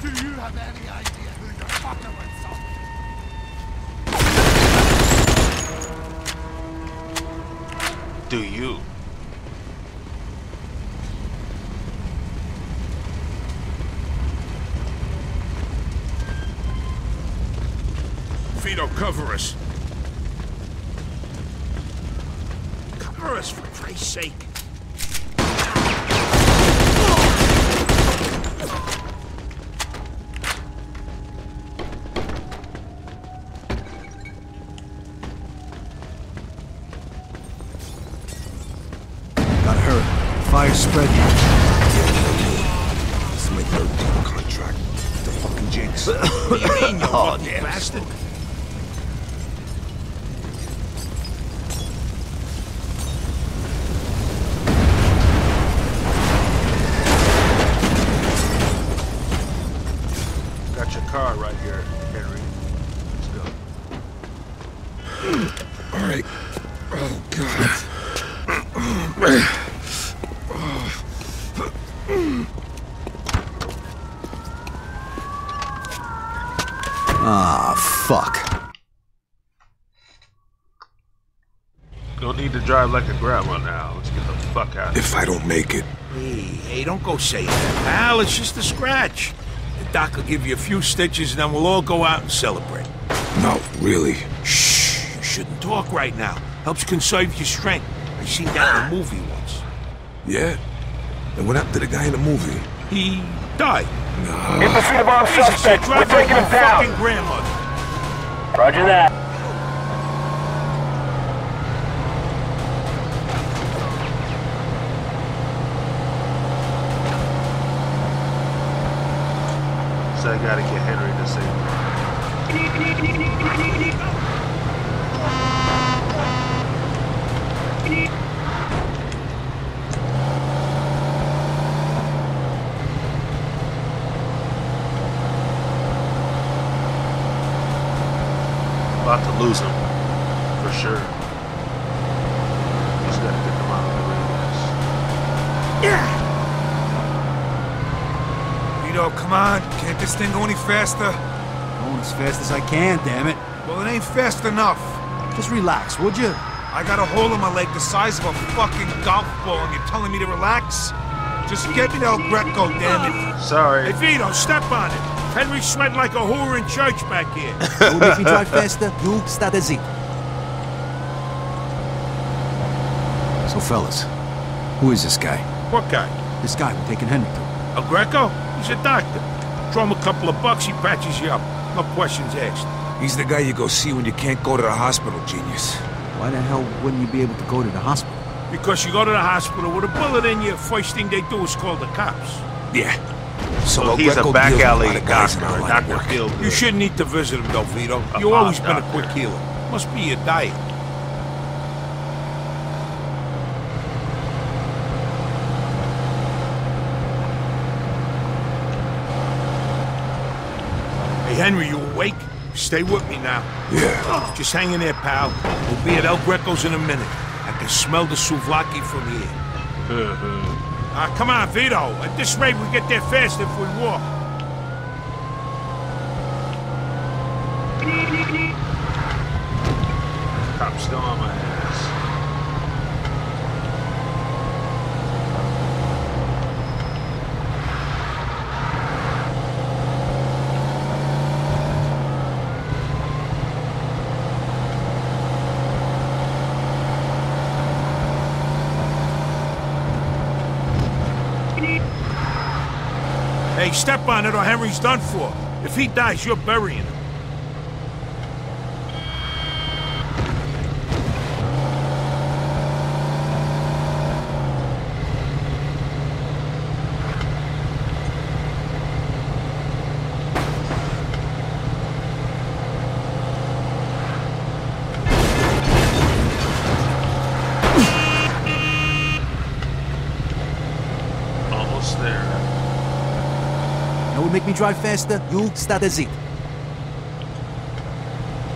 Do you have any idea who you're fucking with? Do you? Vito, cover us. Cover us, for Christ's sake. Gotta hurry. Fire's spreading. This is my third contract. The fucking jinx. What do you mean, you fucking bastard? Drive like a grandma now. Let's get the fuck out of here. If I don't make it. Hey, don't go saying that, pal. It's just a scratch. The doc will give you a few stitches, and then we'll all go out and celebrate. No, really. Shh. You shouldn't talk right now. Helps conserve your strength. I seen that in a movie once. Yeah? And what happened to the guy in the movie? He died. No. In pursuit of armed suspects. We're taking him down. Fucking grandmother. Roger that. I gotta get Henry to save me. About to lose him, for sure. Just gotta get him out of the way of this. Yeah! Vito, come on! Can't this thing go any faster? Going as fast as I can, damn it. Well, it ain't fast enough. Just relax, would you? I got a hole in my leg the size of a fucking golf ball, and you're telling me to relax? Just get me to El Greco, damn it. Sorry. Hey, Vito, step on it. Henry's sweating like a whore in church back here. If you drive faster, you start as it. So, fellas, who is this guy? What guy? This guy we're taking Henry to. El Greco? He's a doctor. Throw him a couple of bucks, he patches you up. No questions asked. He's the guy you go see when you can't go to the hospital, genius. Why the hell wouldn't you be able to go to the hospital? Because you go to the hospital with a bullet in you, first thing they do is call the cops. Yeah. So he's a back alley doctor. You shouldn't need to visit him, though, Vito. You've always been a quick healer. Must be your diet. Hey, Henry, you awake? Stay with me now. Yeah. Just hang in there, pal. We'll be at El Greco's in a minute. I can smell the souvlaki from here. Come on, Vito. At this rate, we get there fast if we walk. Cop's still on my Hey, step on it or Henry's done for. If he dies, you're burying him. Make me drive faster, you start as it.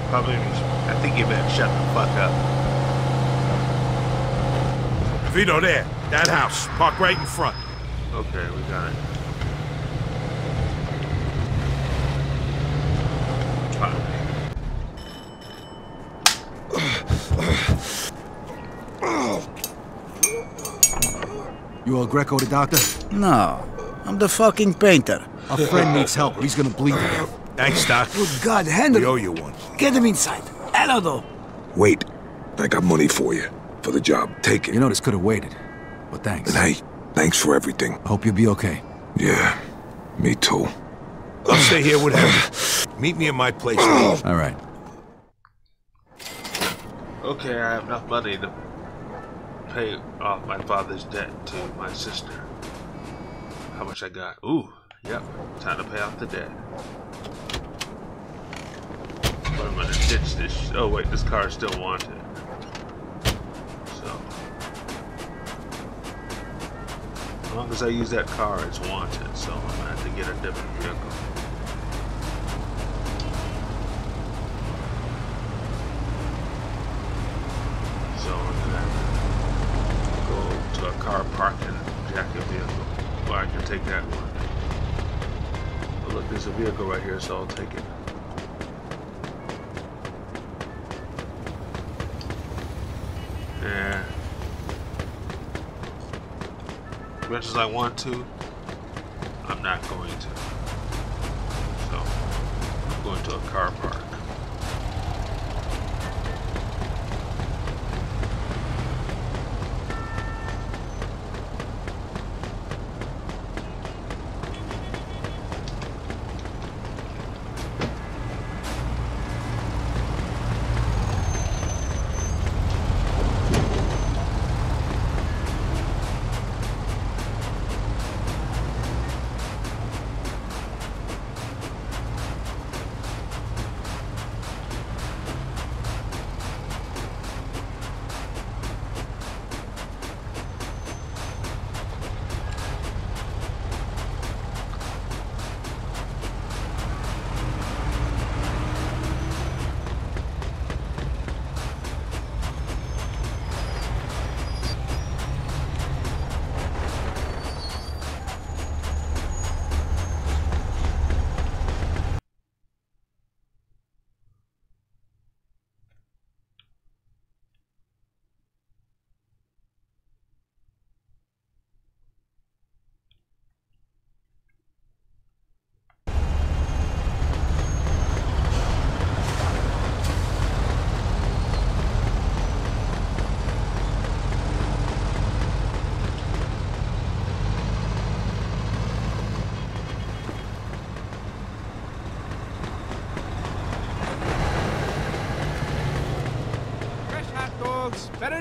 Probably, I think you better shut the fuck up. Vito, there. That house. Park right in front. Okay, we got it. You El Greco the doctor? No, I'm the fucking painter. Our friend needs help. He's gonna bleed. Thanks, Doc. Good God, Henry. We owe you one. Get him inside. Hello, though. Wait. I got money for you. For the job. Take it. You know, this could have waited. But thanks. And hey, thanks for everything. Hope you'll be okay. Yeah. Me too. I'll stay here with him. Meet me at my place. All right. Okay, I have enough money to pay off my father's debt to my sister. How much I got? Ooh. Yep, time to pay off the debt. But I'm gonna ditch this. Oh wait, this car is still wanted. So, as long as I use that car, it's wanted. So I'm gonna have to get a different vehicle. So I'm gonna go to a car park and jack your vehicle. Well, I can take that one. Look, there's a vehicle right here, so I'll take it. Yeah. As much as I want to, I'm not going to. So, I'm going to a car park.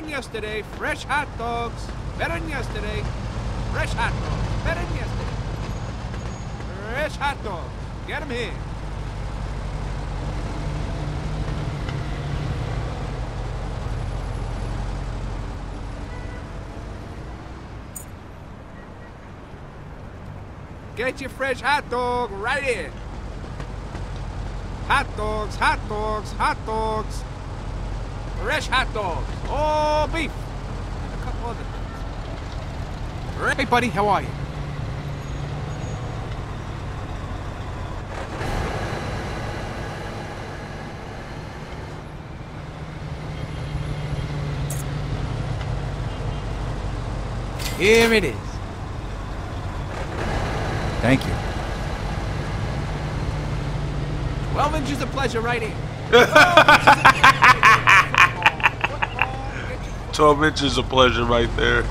yesterday, fresh hot dogs. Better than yesterday, fresh hot dogs. Better than yesterday, fresh hot dogs. Get them here. Get your fresh hot dog right in. Hot dogs, hot dogs, hot dogs. Fresh hot dogs. Oh, beef. And a couple other things. Hey, buddy, how are you? Here it is. Thank you. Well, it's just a pleasure, right here. Oh, 12 inches a pleasure, right there.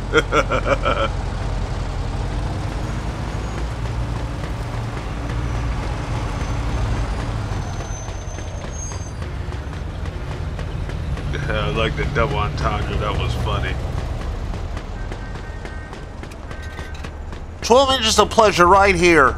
I like the double entendre. That was funny. 12 inches of pleasure right here.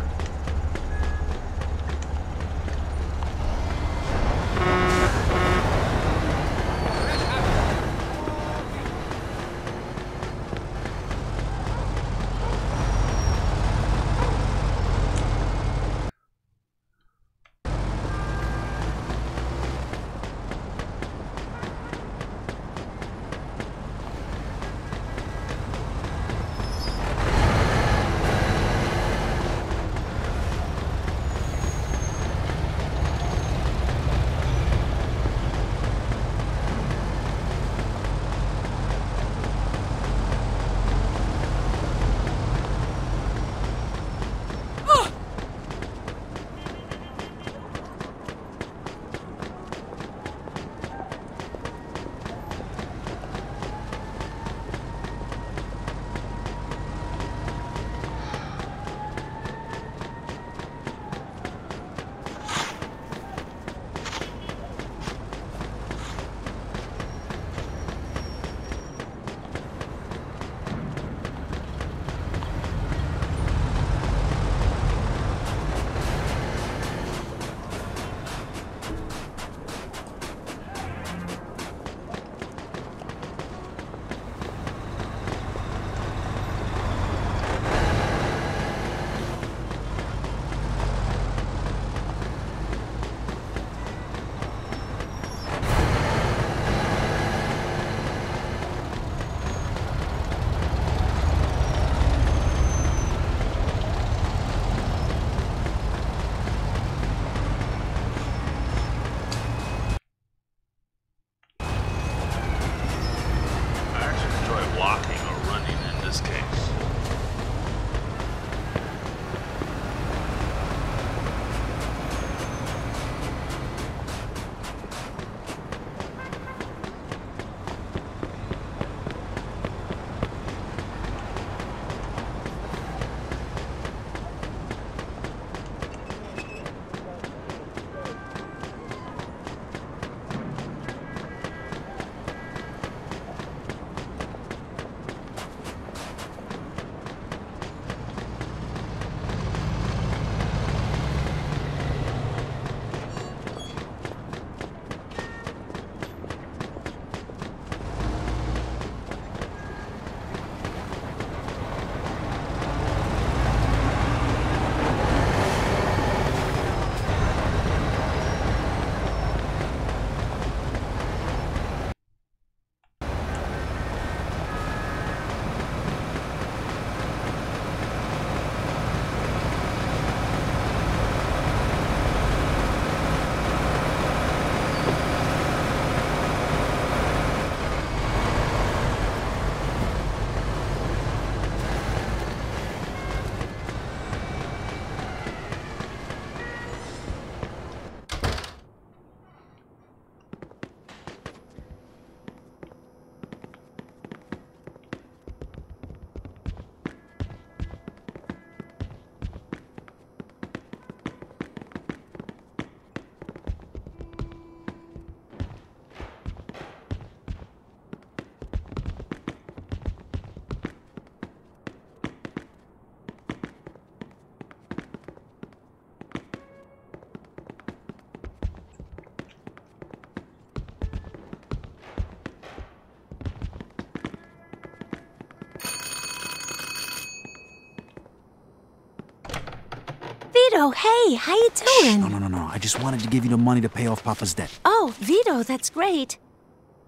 Vito, hey, how you doing? Shh, no. I just wanted to give you the money to pay off Papa's debt. Oh, Vito, that's great.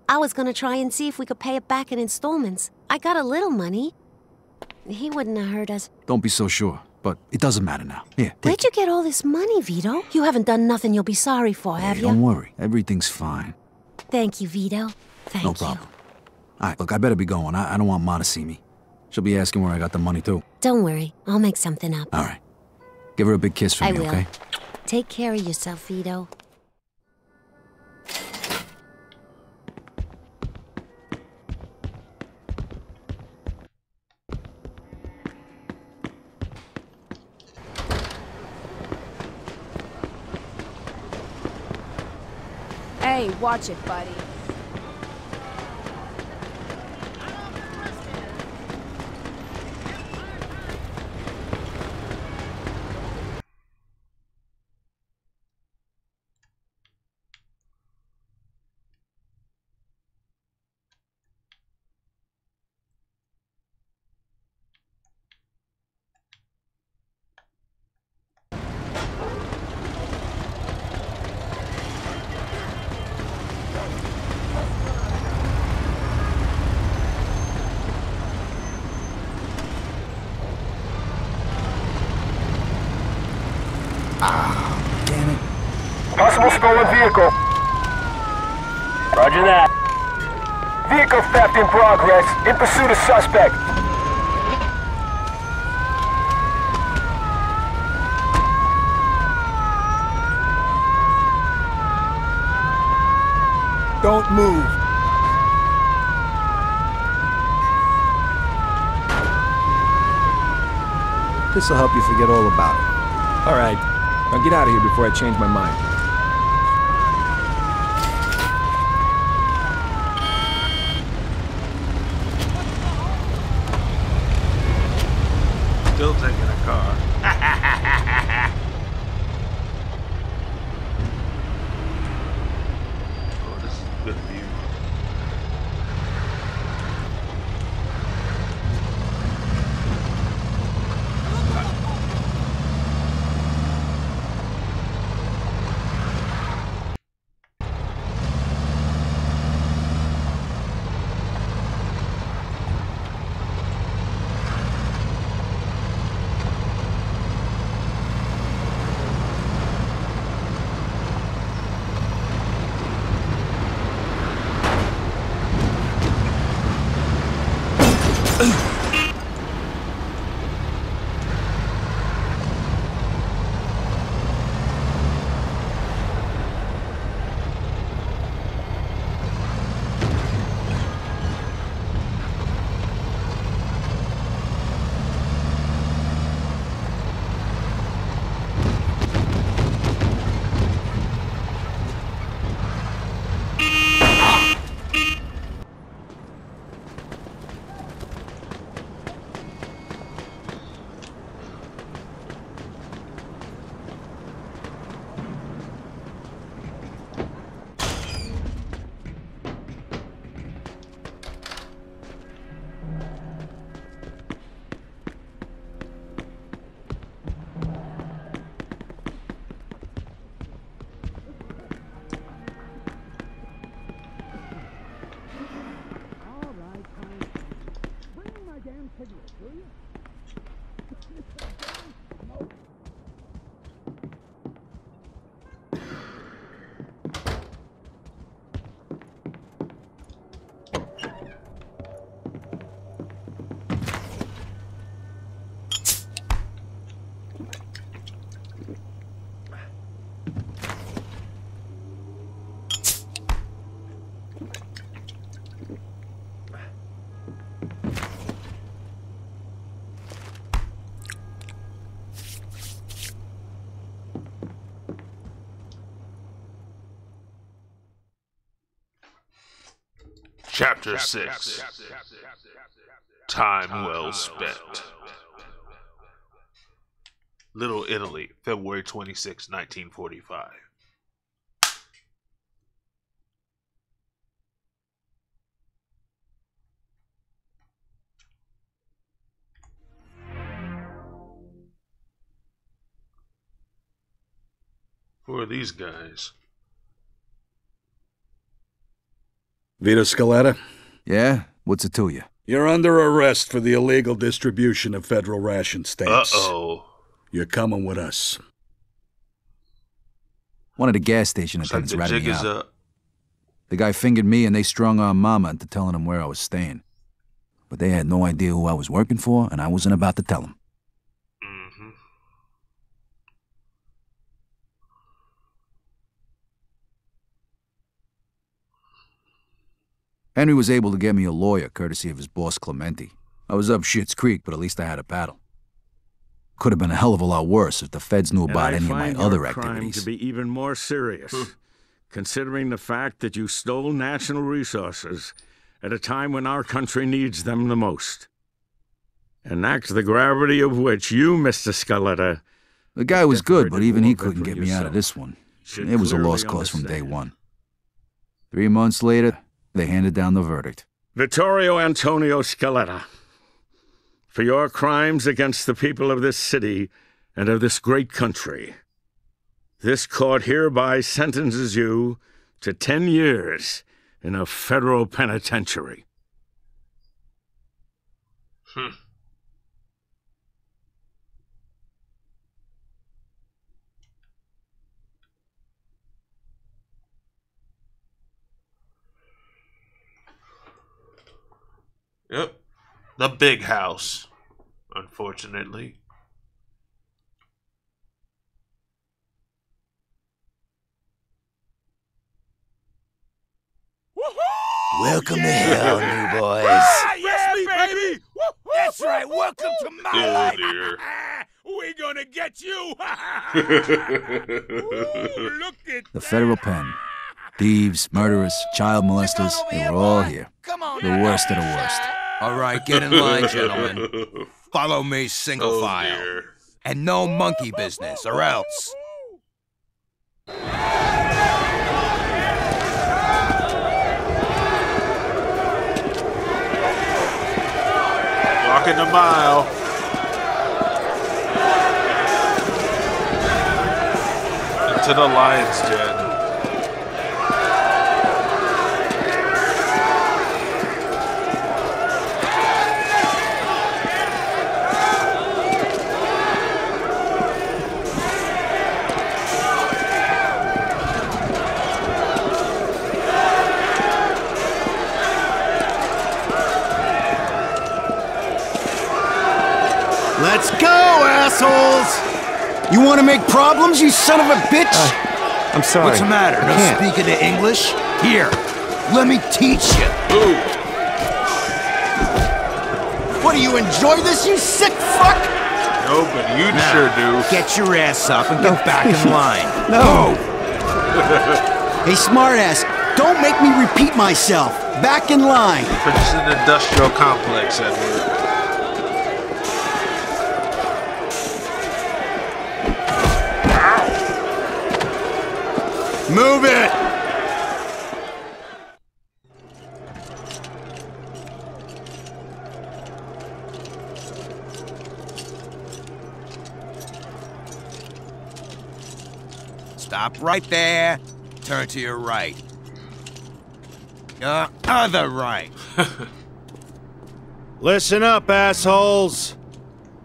I was gonna try and see if we could pay it back in installments. I got a little money. He wouldn't have hurt us. Don't be so sure, but it doesn't matter now. Here, where'd you get all this money, Vito? You haven't done nothing you'll be sorry for, have you? Don't worry. Everything's fine. Thank you, Vito. Thank you. No problem. All right, look, I better be going. I don't want Ma to see me. She'll be asking where I got the money, too. Don't worry. I'll make something up. All right. Give her a big kiss for me, okay? Take care of yourself, Vito. Hey, watch it, buddy. Stolen vehicle. Roger that. Vehicle theft in progress. In pursuit of suspect. Don't move. This'll help you forget all about it. All right. Now get out of here before I change my mind. Still taking a car. Oh, this is a good view. Chapter 6. Time well spent. Little Italy, February 26, 1945. Who are these guys? Vito Scaletta? Yeah? What's it to you? You're under arrest for the illegal distribution of federal ration stamps. Uh-oh. You're coming with us. One at a gas station attendants ratted me out. The guy fingered me and they strong-armed Mama into telling him where I was staying. But they had no idea who I was working for, and I wasn't about to tell them. Mm-hmm. Henry was able to get me a lawyer, courtesy of his boss, Clemente. I was up Schitt's Creek, but at least I had a paddle. Could have been a hell of a lot worse if the feds knew about any of my other activities. To be even more serious, considering the fact that you stole national resources at a time when our country needs them the most. An act the gravity of which you, Mr. Scaletta... The guy was good, but even he couldn't get me out of this one. It was a lost cause from day one. 3 months later, they handed down the verdict. Vittorio Antonio Scaletta, for your crimes against the people of this city and of this great country, this court hereby sentences you to 10 years in a federal penitentiary. Yep. The big house, unfortunately. Welcome to hell, new boys. Ah, yeah, baby! That's right, welcome to my life! Dear. We're gonna get you! Ooh, look at the federal pen. Thieves, murderers, child molesters, they were all here. Come on, the worst of the worst. All right, get in line, gentlemen. Follow me single file. Dear. And no monkey business, or else. Walking a mile. Into the lion's den. Let's go, assholes! You want to make problems, you son of a bitch? I'm sorry. What's the matter? No speaking to English? Here, let me teach you. Ooh. What, do you enjoy this, you sick fuck? No, but you sure do. Get your ass up and get back in line. No! Hey, smartass, don't make me repeat myself. Back in line. It's an industrial complex, Edward. Move it! Stop right there. Turn to your right. Your other right. Listen up, assholes.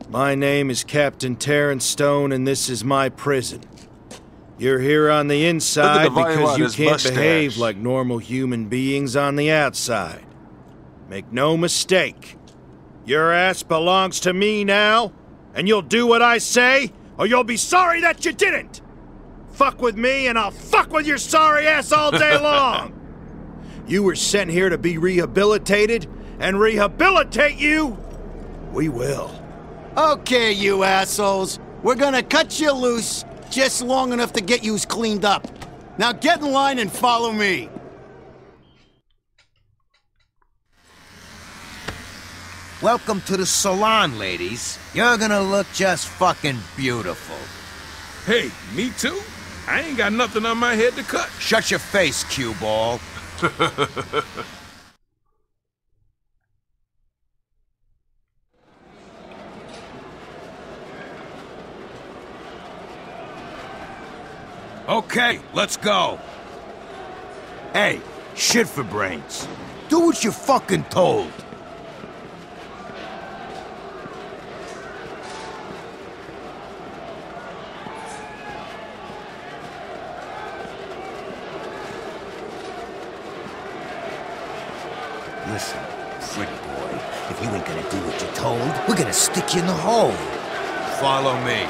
My name is Captain Terrence Stone, and this is my prison. You're here on the inside because you can't behave like normal human beings on the outside. Make no mistake. Your ass belongs to me now, and you'll do what I say, or you'll be sorry that you didn't! Fuck with me, and I'll fuck with your sorry ass all day long! You were sent here to be rehabilitated, and rehabilitate you, we will. Okay, you assholes. We're gonna cut you loose. Just long enough to get yous cleaned up. Now get in line and follow me. Welcome to the salon, ladies. You're gonna look just fucking beautiful. Hey, me too? I ain't got nothing on my head to cut. Shut your face, cue ball. Okay, let's go. Hey, shit for brains. Do what you're fucking told. Listen, freak boy, if you ain't gonna do what you're told, we're gonna stick you in the hole. Follow me.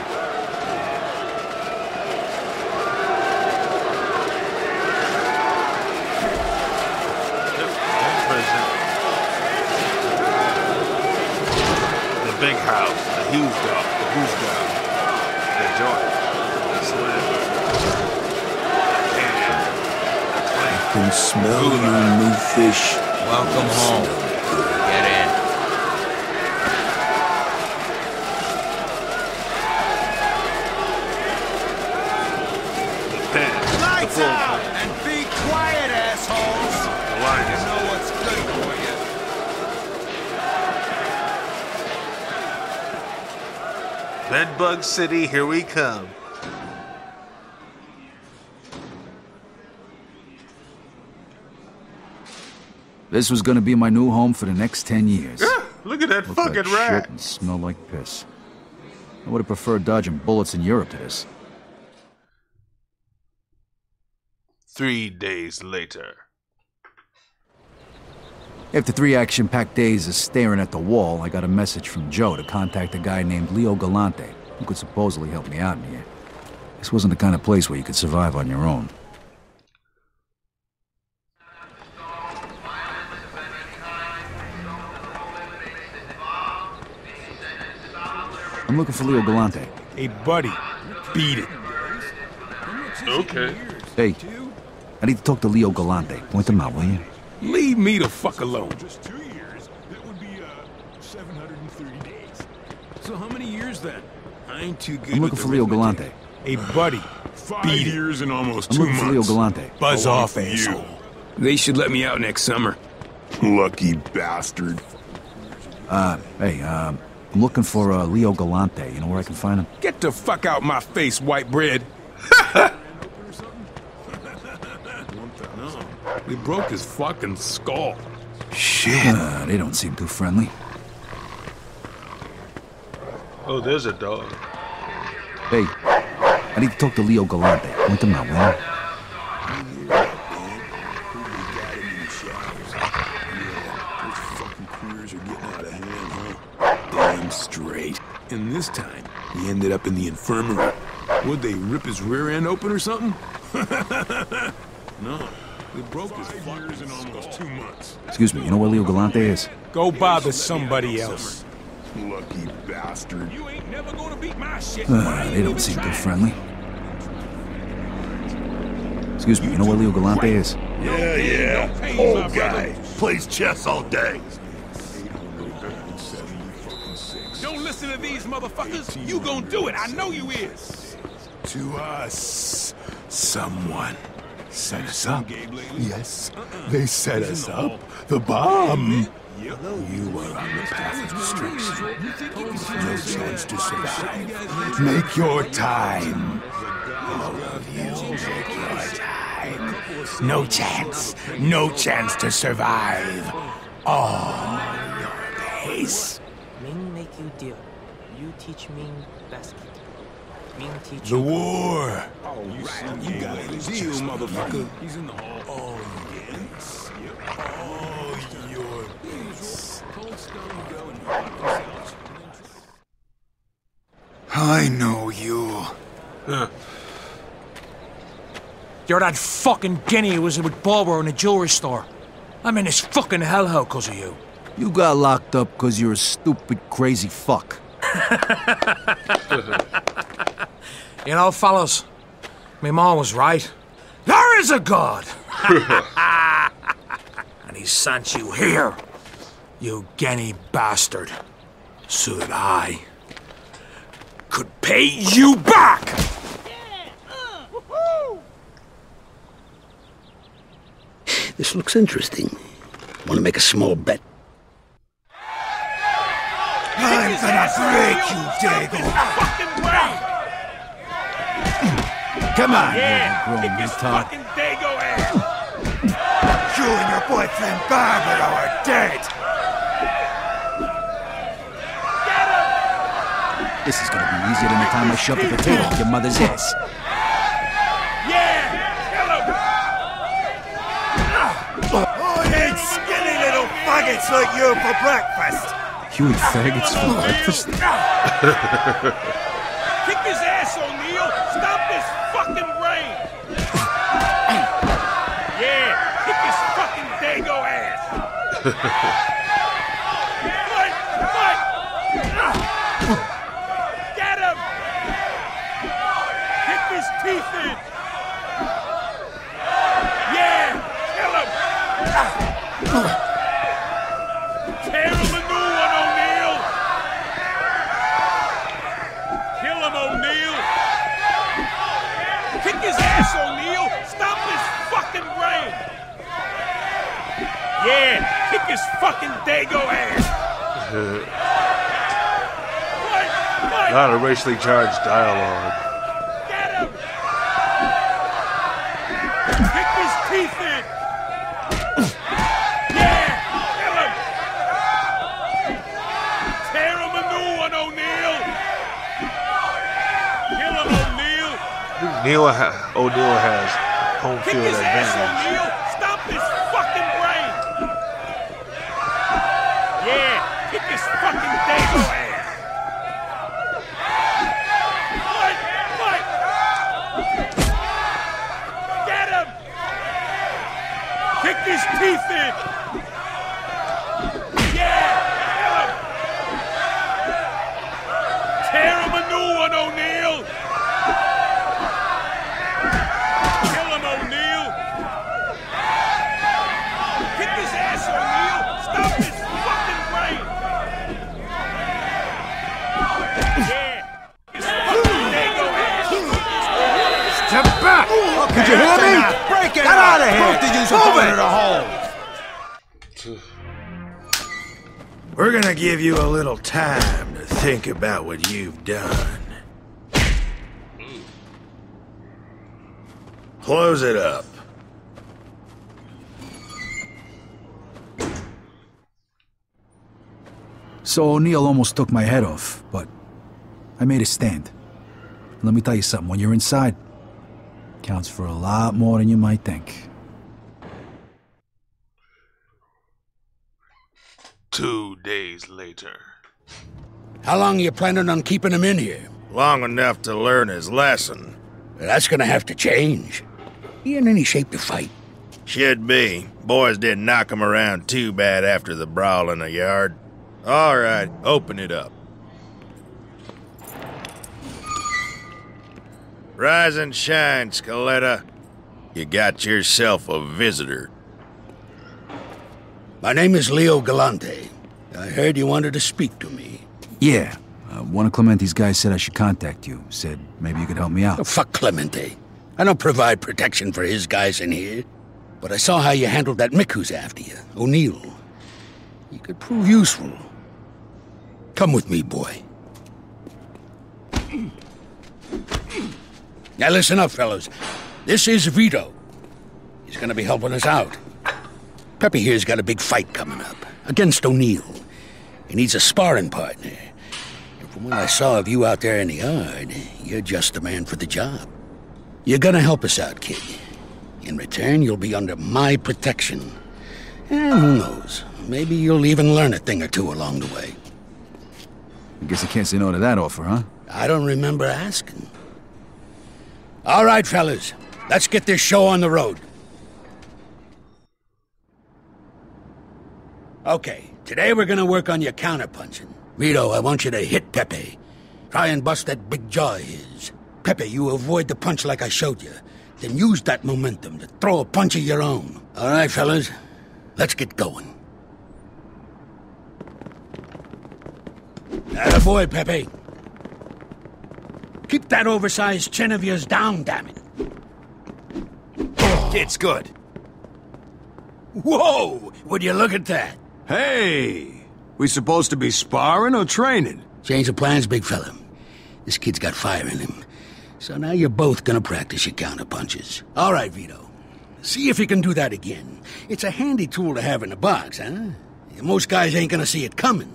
The big house, the huge dog, the who's dog. They joined. They slammed. I can smell you, new fish. Welcome home. Get in. Lights out! And be quiet, assholes! You know what's good for you. Bedbug City, here we come. This was gonna be my new home for the next 10 years. Yeah, look at that fucking rat. Shit and smell like piss. I would have preferred dodging bullets in Europe to this. 3 days later. After 3 action-packed days of staring at the wall, I got a message from Joe to contact a guy named Leo Galante, who could supposedly help me out in here. This wasn't the kind of place where you could survive on your own. I'm looking for Leo Galante. Hey, buddy, beat it. Okay. Hey, I need to talk to Leo Galante. Point him out, will you? Leave me the fuck alone. Just 2 years. That would be 730 days. So how many years then? I ain't too good. I'm looking for Leo Galante. Hey, buddy, beat years in almost 2 months. I'm looking for Leo Galante. Buzz off, asshole. They should let me out next summer. Lucky bastard. Hey, I'm looking for Leo Galante. You know where I can find him? Get the fuck out my face, white bread. They broke his fucking skull. Shit. They don't seem too friendly. Oh, there's a dog. Hey, I need to talk to Leo Galante. Point him out, man. Straight. And this time, he ended up in the infirmary. Would they rip his rear end open or something? No. They broke his fingers in almost 2 months. Excuse me, you know where Leo Galante is? Go bother somebody else. Lucky bastard. You ain't never gonna beat my shit. They don't seem too friendly. Excuse me, you know where Leo Galante is? Yeah. Old guy. Plays chess all day. Listen to these motherfuckers, you gonna do it, I know you is! To us, someone set us up. Yes, they set us up. The bomb! You were on the path of destruction. No chance to survive. Make your time. All of you, make your time. No chance to survive. On your pace. You deal. You teach me basketball. Mean teach the war. Oh, you got a deal, motherfucker. He's in the hall. I know you. You're that fucking guinea who was with Barbaro in the jewelry store. I'm in this fucking hellhole because of you. You got locked up because you're a stupid, crazy fuck. You know, fellas, my mom was right. There is a God! And he sent you here, you guinea bastard, so that I could pay you back! This looks interesting. Want to make a small bet? I'm gonna break you, Dago! Come on. Yeah. Get this fucking dago ass. You and your boyfriend Barbaro are dead. Get him. This is gonna be easier than the time I shoved the potato up your mother's ass. Faggots like you for breakfast. You and faggots for breakfast? Kick his ass, O'Neill! Stop this fucking rain! Yeah, kick his fucking dago ass! Fight! Fight! Get him! Kick his teeth in! Yeah, kill him! Tear him a new one, O'Neill! Kill him, O'Neill! Kick his ass, O'Neill! Stop his fucking brain! Yeah, kick his fucking dago ass! Fight! Not a racially charged dialogue. Get him! Kick his teeth in! O'Neill has home field advantage. O'Neill, stop his fucking brain! Yeah, kick his fucking dago ass! Fight! Fight! Get him! Kick his teeth in! Yeah! Kill him! Tear him a new one, O'Neill! Did you hear me? Break it! Get out of here! Move it! We're gonna give you a little time to think about what you've done. Close it up. So O'Neill almost took my head off, but I made a stand. Let me tell you something, when you're inside, counts for a lot more than you might think. Two days later. How long are you planning on keeping him in here? Long enough to learn his lesson. Well, that's gonna have to change. He ain't in any shape to fight. Should be. Boys didn't knock him around too bad after the brawl in the yard. All right, open it up. Rise and shine, Scaletta. You got yourself a visitor. My name is Leo Galante. I heard you wanted to speak to me. Yeah. One of Clemente's guys said I should contact you. Said maybe you could help me out. Oh, fuck Clemente. I don't provide protection for his guys in here. But I saw how you handled that mick who's after you, O'Neill. You could prove useful. Come with me, boy. Now listen up, fellas. This is Vito. He's gonna be helping us out. Pepe here's got a big fight coming up against O'Neill. He needs a sparring partner. And from what I saw of you out there in the yard, you're just the man for the job. You're gonna help us out, kid. In return, you'll be under my protection. And who knows? Maybe you'll even learn a thing or two along the way. I guess I can't say no to that offer, huh? I don't remember asking. All right, fellas. Let's get this show on the road. Okay, today we're gonna work on your counterpunching. Vito, I want you to hit Pepe. Try and bust that big jaw of his. Pepe, you avoid the punch like I showed you. Then use that momentum to throw a punch of your own. All right, fellas. Let's get going. Attaboy, Pepe. Keep that oversized chin of yours down, damn it. It's good. Whoa! Would you look at that? Hey! We supposed to be sparring or training? Change of plans, big fella. This kid's got fire in him. So now you're both gonna practice your counterpunches. All right, Vito. See if you can do that again. It's a handy tool to have in the box, huh? Most guys ain't gonna see it coming.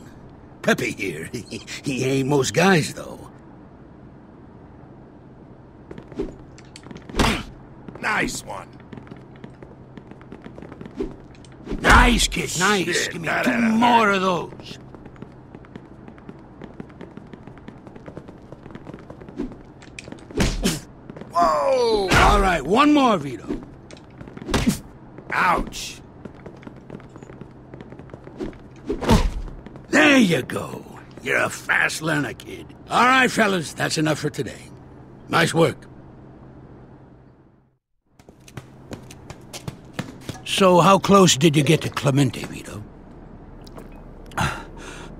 Pepe here, he ain't most guys, though. Nice one. Nice, kid, nice. Shit, give me two more of those. Whoa! All right, one more, Vito. Ouch. There you go. You're a fast learner, kid. All right, fellas, that's enough for today. Nice work. So how close did you get to Clemente, Vito?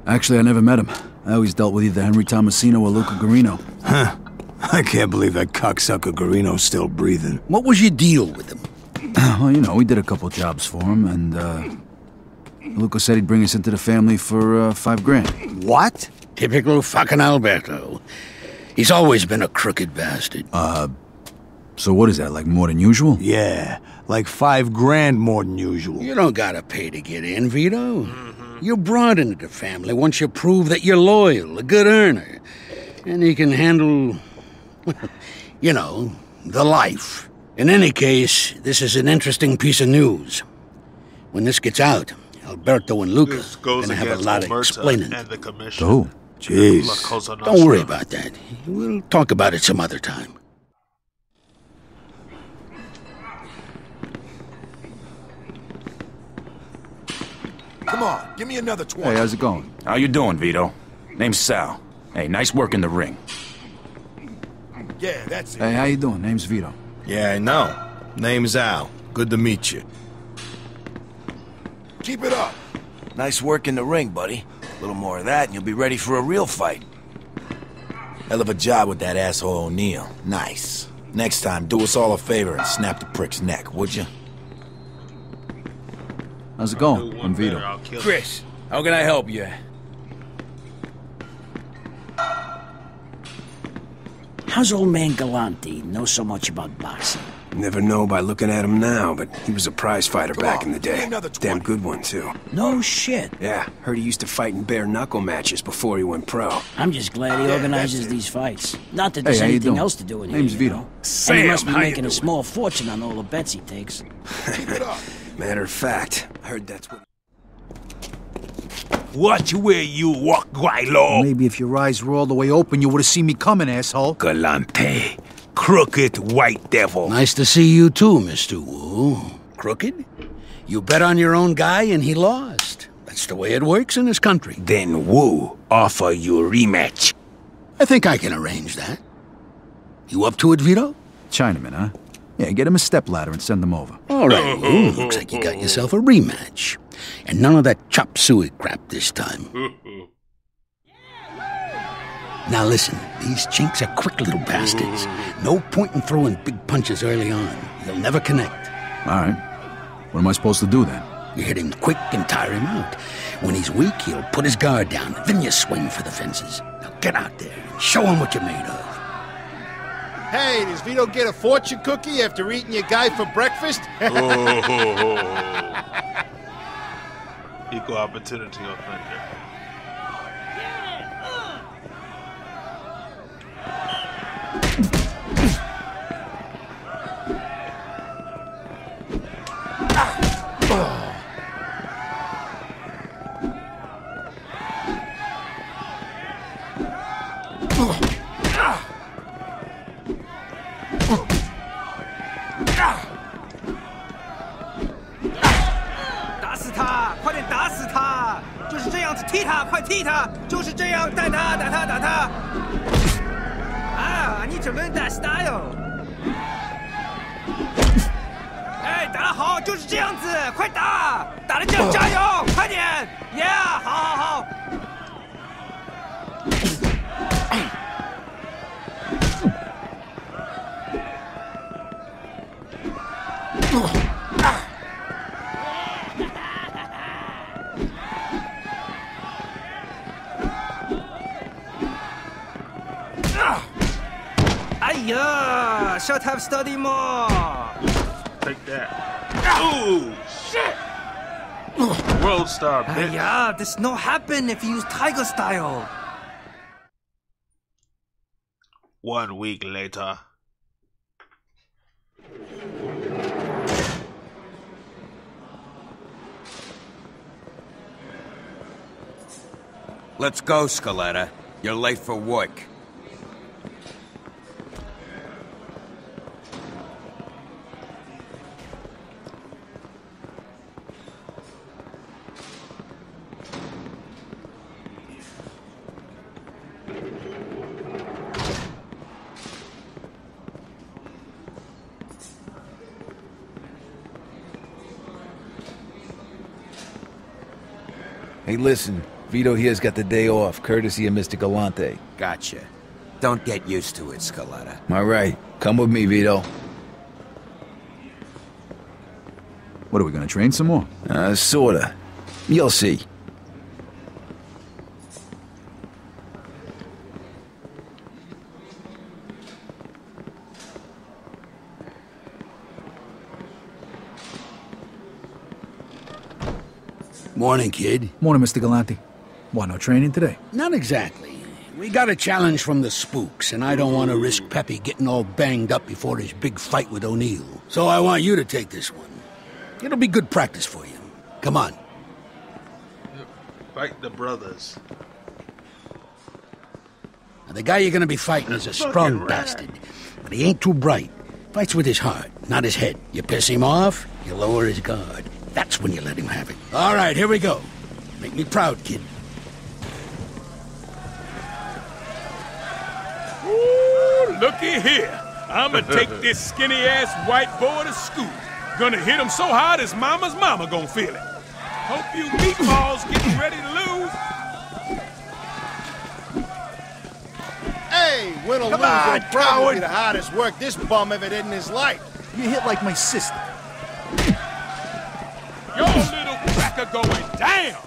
Actually, I never met him. I always dealt with either Henry Tomasino or Luca Gurino. Huh. I can't believe that cocksucker Gurino's still breathing. What was your deal with him? Well, you know, we did a couple jobs for him, and, Luca said he'd bring us into the family for, $5,000. What? Typical fucking Alberto. He's always been a crooked bastard. So what is that, like more than usual? Yeah, like $5,000 more than usual. You don't gotta pay to get in, Vito. You're brought into the family once you prove that you're loyal, a good earner. And you can handle, you know, the life. In any case, this is an interesting piece of news. When this gets out, Alberto and Luca are gonna have a lot of explaining. Oh, jeez. Don't worry about that. We'll talk about it some other time. Come on, give me another 20. Hey, how's it going? How you doing, Vito? Name's Sal. Hey, nice work in the ring. Yeah, that's it. Hey, how you doing? Name's Vito. Yeah, I know. Name's Al. Good to meet you. Keep it up. Nice work in the ring, buddy. A little more of that and you'll be ready for a real fight. Hell of a job with that asshole O'Neill. Nice. Next time, do us all a favor and snap the prick's neck, would you? How's it going? I'm Vito. Chris, how can I help you? How's old man Galante know so much about boxing? Never know by looking at him now, but he was a prize fighter back in the day. Damn good one, too. No shit. Yeah, heard he used to fight in bare-knuckle matches before he went pro. I'm just glad he organizes these fights. Not that there's anything else to do in here. Name's Vito. Sam, and he must be making a small fortune on all the bets he takes. Keep it up. Matter of fact, I heard that's what... Watch where you walk, Guaylo. Maybe if your eyes were all the way open, you would have seen me coming, asshole. Galante. Crooked white devil. Nice to see you too, Mr. Wu. Crooked? You bet on your own guy and he lost. That's the way it works in this country. Then Wu offer you a rematch. I think I can arrange that. You up to it, Vito? Chinaman, huh? Yeah, get him a stepladder and send them over. All right, Lou, looks like you got yourself a rematch. And none of that chop suey crap this time. Now listen, these chinks are quick little bastards. No point in throwing big punches early on. You'll never connect. All right. What am I supposed to do then? You hit him quick and tire him out. When he's weak, he'll put his guard down. Then you swing for the fences. Now get out there and show him what you're made of. Hey, does Vito get a fortune cookie after eating your guy for breakfast? Equal opportunity offender. Ah, I need to learn that style. Hey, 打得好, 就是这样子, 快打, 打得这样, 加油, 快点, yeah, 好好好. Yeah, should have studied more. Take that. Oh, shit! World star, bitch. Yeah, this no happen if you use tiger style. 1 week later. Let's go, Scaletta. You're late for work. Hey, listen. Vito here's got the day off, courtesy of Mr. Galante. Gotcha. Don't get used to it, Scaletta. All right. Come with me, Vito. What, are we gonna train some more? Sorta. You'll see. Morning, kid. Morning, Mr. Galante. Why no training today? Not exactly. We got a challenge from the spooks, and I don't want to risk Pepe getting all banged up before his big fight with O'Neill. So I want you to take this one. It'll be good practice for you. Come on. Fight the brothers. Now, the guy you're going to be fighting is a strong bastard, but he ain't too bright. Fights with his heart, not his head. You piss him off, you lower his guard. That's when you let him have it. All right, here we go. Make me proud, kid. Looky here. I'ma take this skinny-ass white boy to school. Gonna hit him so hard his mama's mama gonna feel it. Hope you meatballs getting ready to lose. Hey, win or lose, on, it'll probably be the hardest work this bum ever did in his life. You hit like my sister. Your little cracker going down.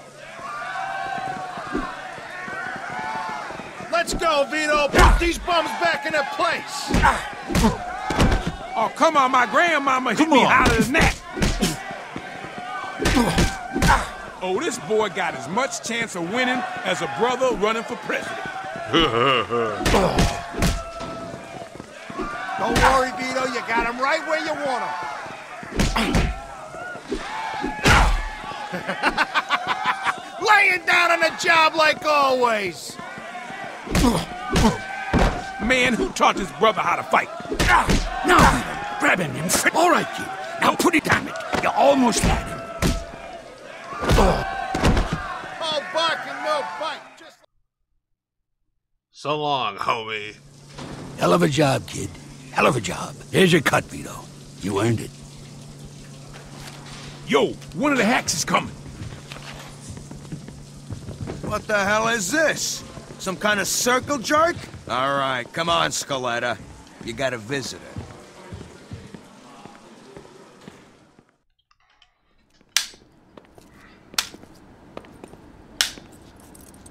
Let's go, Vito. Put these bums back in their place. Oh, come on, my grandmama hit me harder than that. Oh, this boy got as much chance of winning as a brother running for president. Don't worry, Vito. You got him right where you want him. Laying down on a job like always. Man, who taught his brother how to fight? No, grab him and fit. All right, kid. Now put it down. You almost had him. All bark and no bite. Just... So long, homie. Hell of a job, kid. Hell of a job. Here's your cut, Vito. You earned it. Yo, one of the hacks is coming. What the hell is this? Some kind of circle jerk? All right, come on, Scaletta. You got a visitor.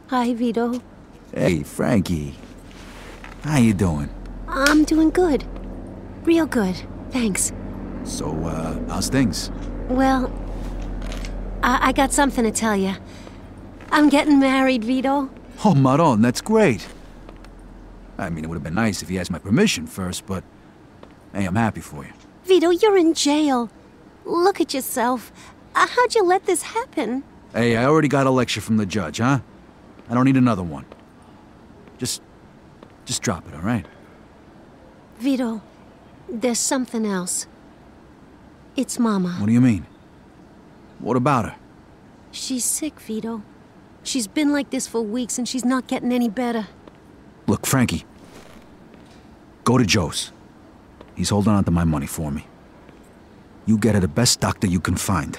Hi, Vito. Hey, Frankie. How you doing? I'm doing good. Real good, thanks. So, how's things? Well, I got something to tell you. I'm getting married, Vito. Oh, Maron, that's great. I mean, it would have been nice if you asked my permission first, but... Hey, I'm happy for you. Vito, you're in jail. Look at yourself. How'd you let this happen? Hey, I already got a lecture from the judge, huh? I don't need another one. Just drop it, all right? Vito, there's something else. It's Mama. What do you mean? What about her? She's sick, Vito. She's been like this for weeks, and she's not getting any better. Look, Frankie. Go to Joe's. He's holding on to my money for me. You get her the best doctor you can find.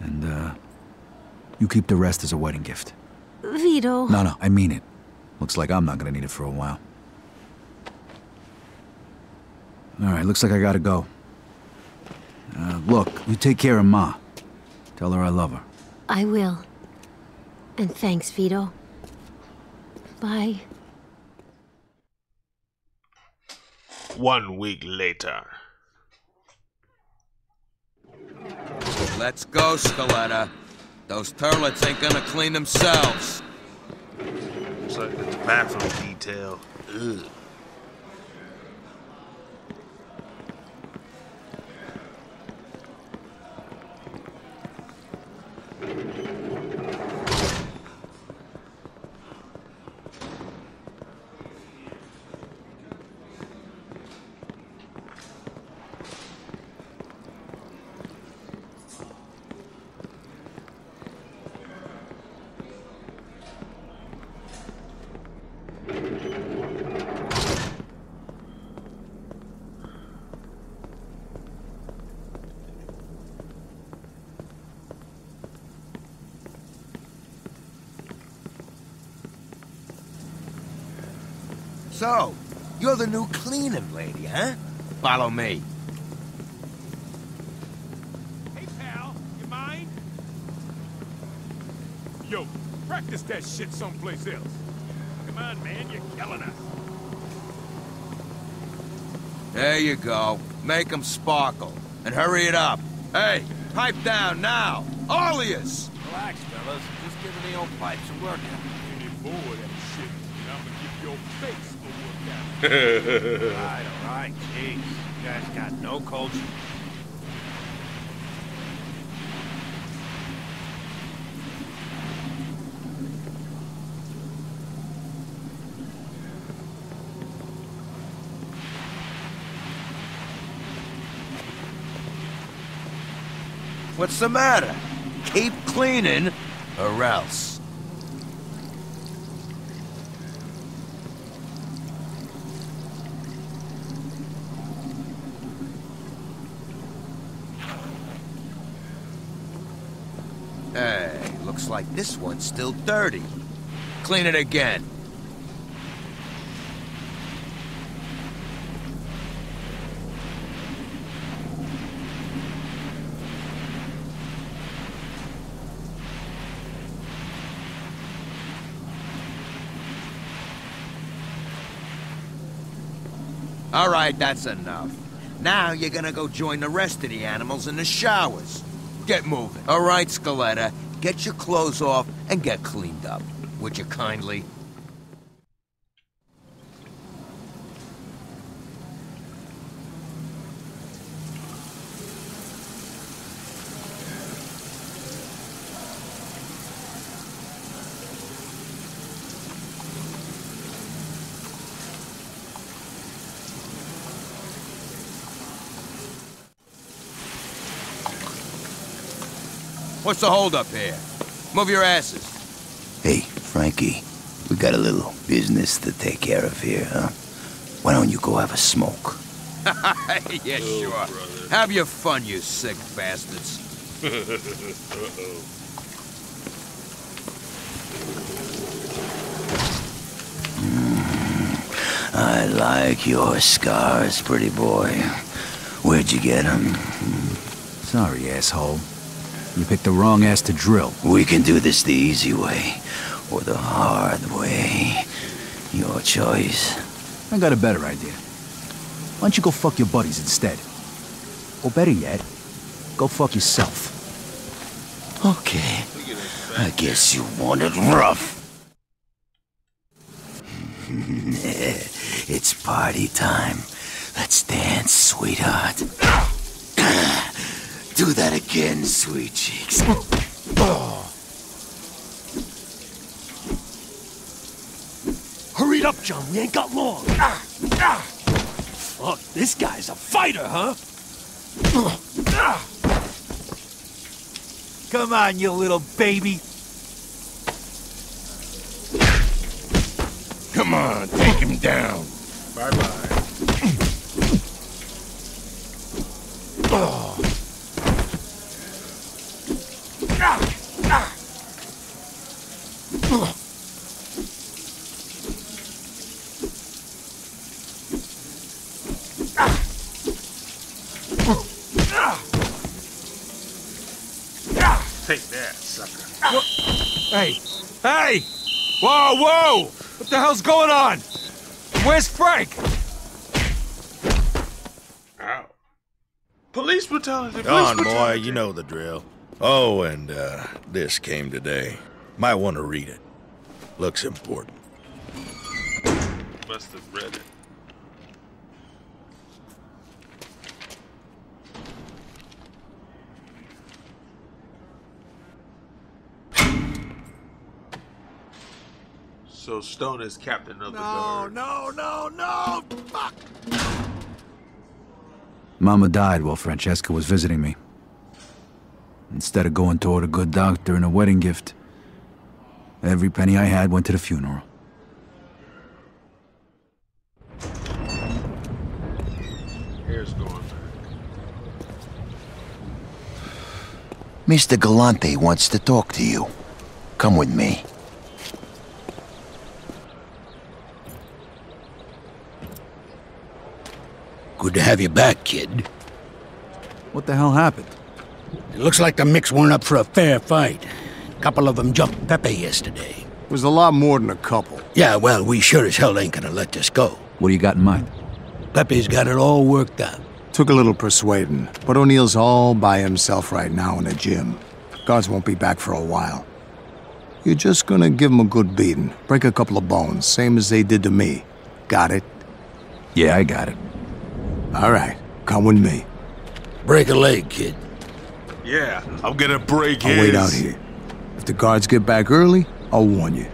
And, you keep the rest as a wedding gift. Vito... No, I mean it. Looks like I'm not gonna need it for a while. Alright, looks like I gotta go. Look, you take care of Ma. Tell her I love her. I will. And thanks, Vito. Bye. 1 week later. Let's go, Scaletta. Those turlets ain't gonna clean themselves. Looks like the bathroom detail. Ugh. So, you're the new cleaning lady, huh? Follow me. Hey, pal, you mind? Yo, practice that shit someplace else. Come on, man, you're killing us. There you go. Make them sparkle. And hurry it up. Hey, pipe down now. All of yous. Relax, fellas. Just giving the old pipes a workout. Any more of that shit, and I'm gonna give your face. All right, jeez. You guys got no culture. What's the matter? Keep cleaning, or else. Like this one's still dirty. Clean it again. All right, that's enough. Now you're gonna go join the rest of the animals in the showers. Get moving. All right, Scaletta. Get your clothes off and get cleaned up, would you kindly? What's the holdup here? Move your asses. Hey, Frankie, we got a little business to take care of here, huh? Why don't you go have a smoke? Yeah, sure. Brother. Have your fun, you sick bastards. Uh-oh. I like your scars, pretty boy. Where'd you get them? Sorry, asshole. You picked the wrong ass to drill. We can do this the easy way, or the hard way. Your choice. I got a better idea. Why don't you go fuck your buddies instead? Or better yet, go fuck yourself. Okay. I guess you want it rough. It's party time. Let's dance, sweetheart. Do that again, sweet cheeks. Oh. Hurry up, John. We ain't got long. Fuck, this guy's a fighter, huh? Come on, you little baby. Come on, take him down. Bye-bye. Oh. Hey! Hey! Whoa, whoa! What the hell's going on? Where's Frank? Police brutality. Don, boy, you know the drill. Oh, and this came today. Might want to read it. Looks important. Must have read it. So Stone is captain of the guard. No, fuck! Mama died while Francesca was visiting me. Instead of going toward a good doctor and a wedding gift, every penny I had went to the funeral. Hair's going back. Mr. Galante wants to talk to you. Come with me. Good to have you back, kid. What the hell happened? It looks like the mix weren't up for a fair fight. A couple of them jumped Pepe yesterday. It was a lot more than a couple. Yeah, well, we sure as hell ain't gonna let this go. What do you got in mind? Pepe's got it all worked out. Took a little persuading, but O'Neill's all by himself right now in the gym. Guards won't be back for a while. You're just gonna give him a good beating. Break a couple of bones, same as they did to me. Got it? Yeah, I got it. All right, come with me. Break a leg, kid. Yeah, I'm gonna break his. I'll wait out here. If the guards get back early, I'll warn you.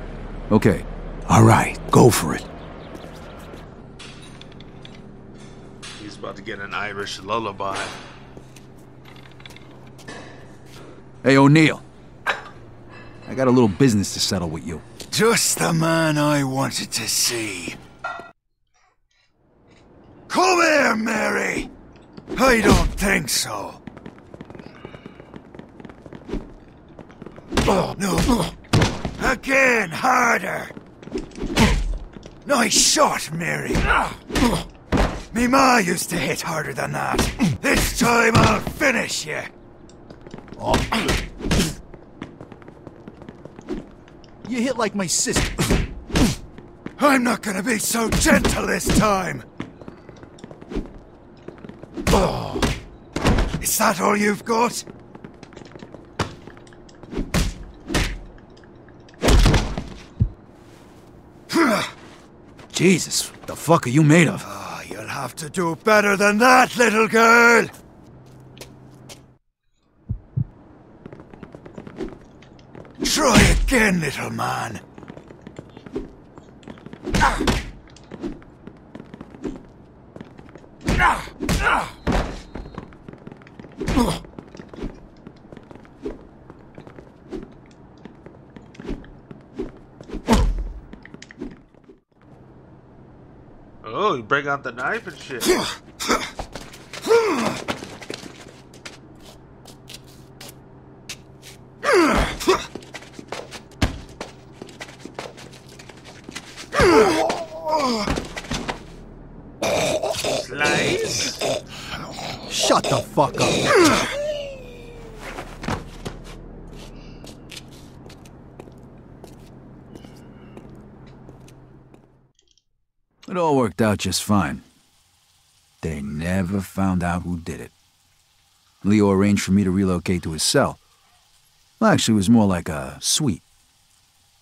Okay. All right, go for it. He's about to get an Irish lullaby. Hey, O'Neill. I got a little business to settle with you. Just the man I wanted to see. Come here, Mary! I don't think so. Oh, no. Again, harder. Nice shot, Mary. Me ma used to hit harder than that. This time I'll finish you. You hit like my sister. I'm not gonna be so gentle this time. Oh. Is that all you've got? Jesus, what the fuck are you made of? Oh, you'll have to do better than that, little girl! Try again, little man. Oh, you bring out the knife and shit. Shut the fuck up. It all worked out just fine. They never found out who did it. Leo arranged for me to relocate to his cell. Well, actually, it was more like a suite.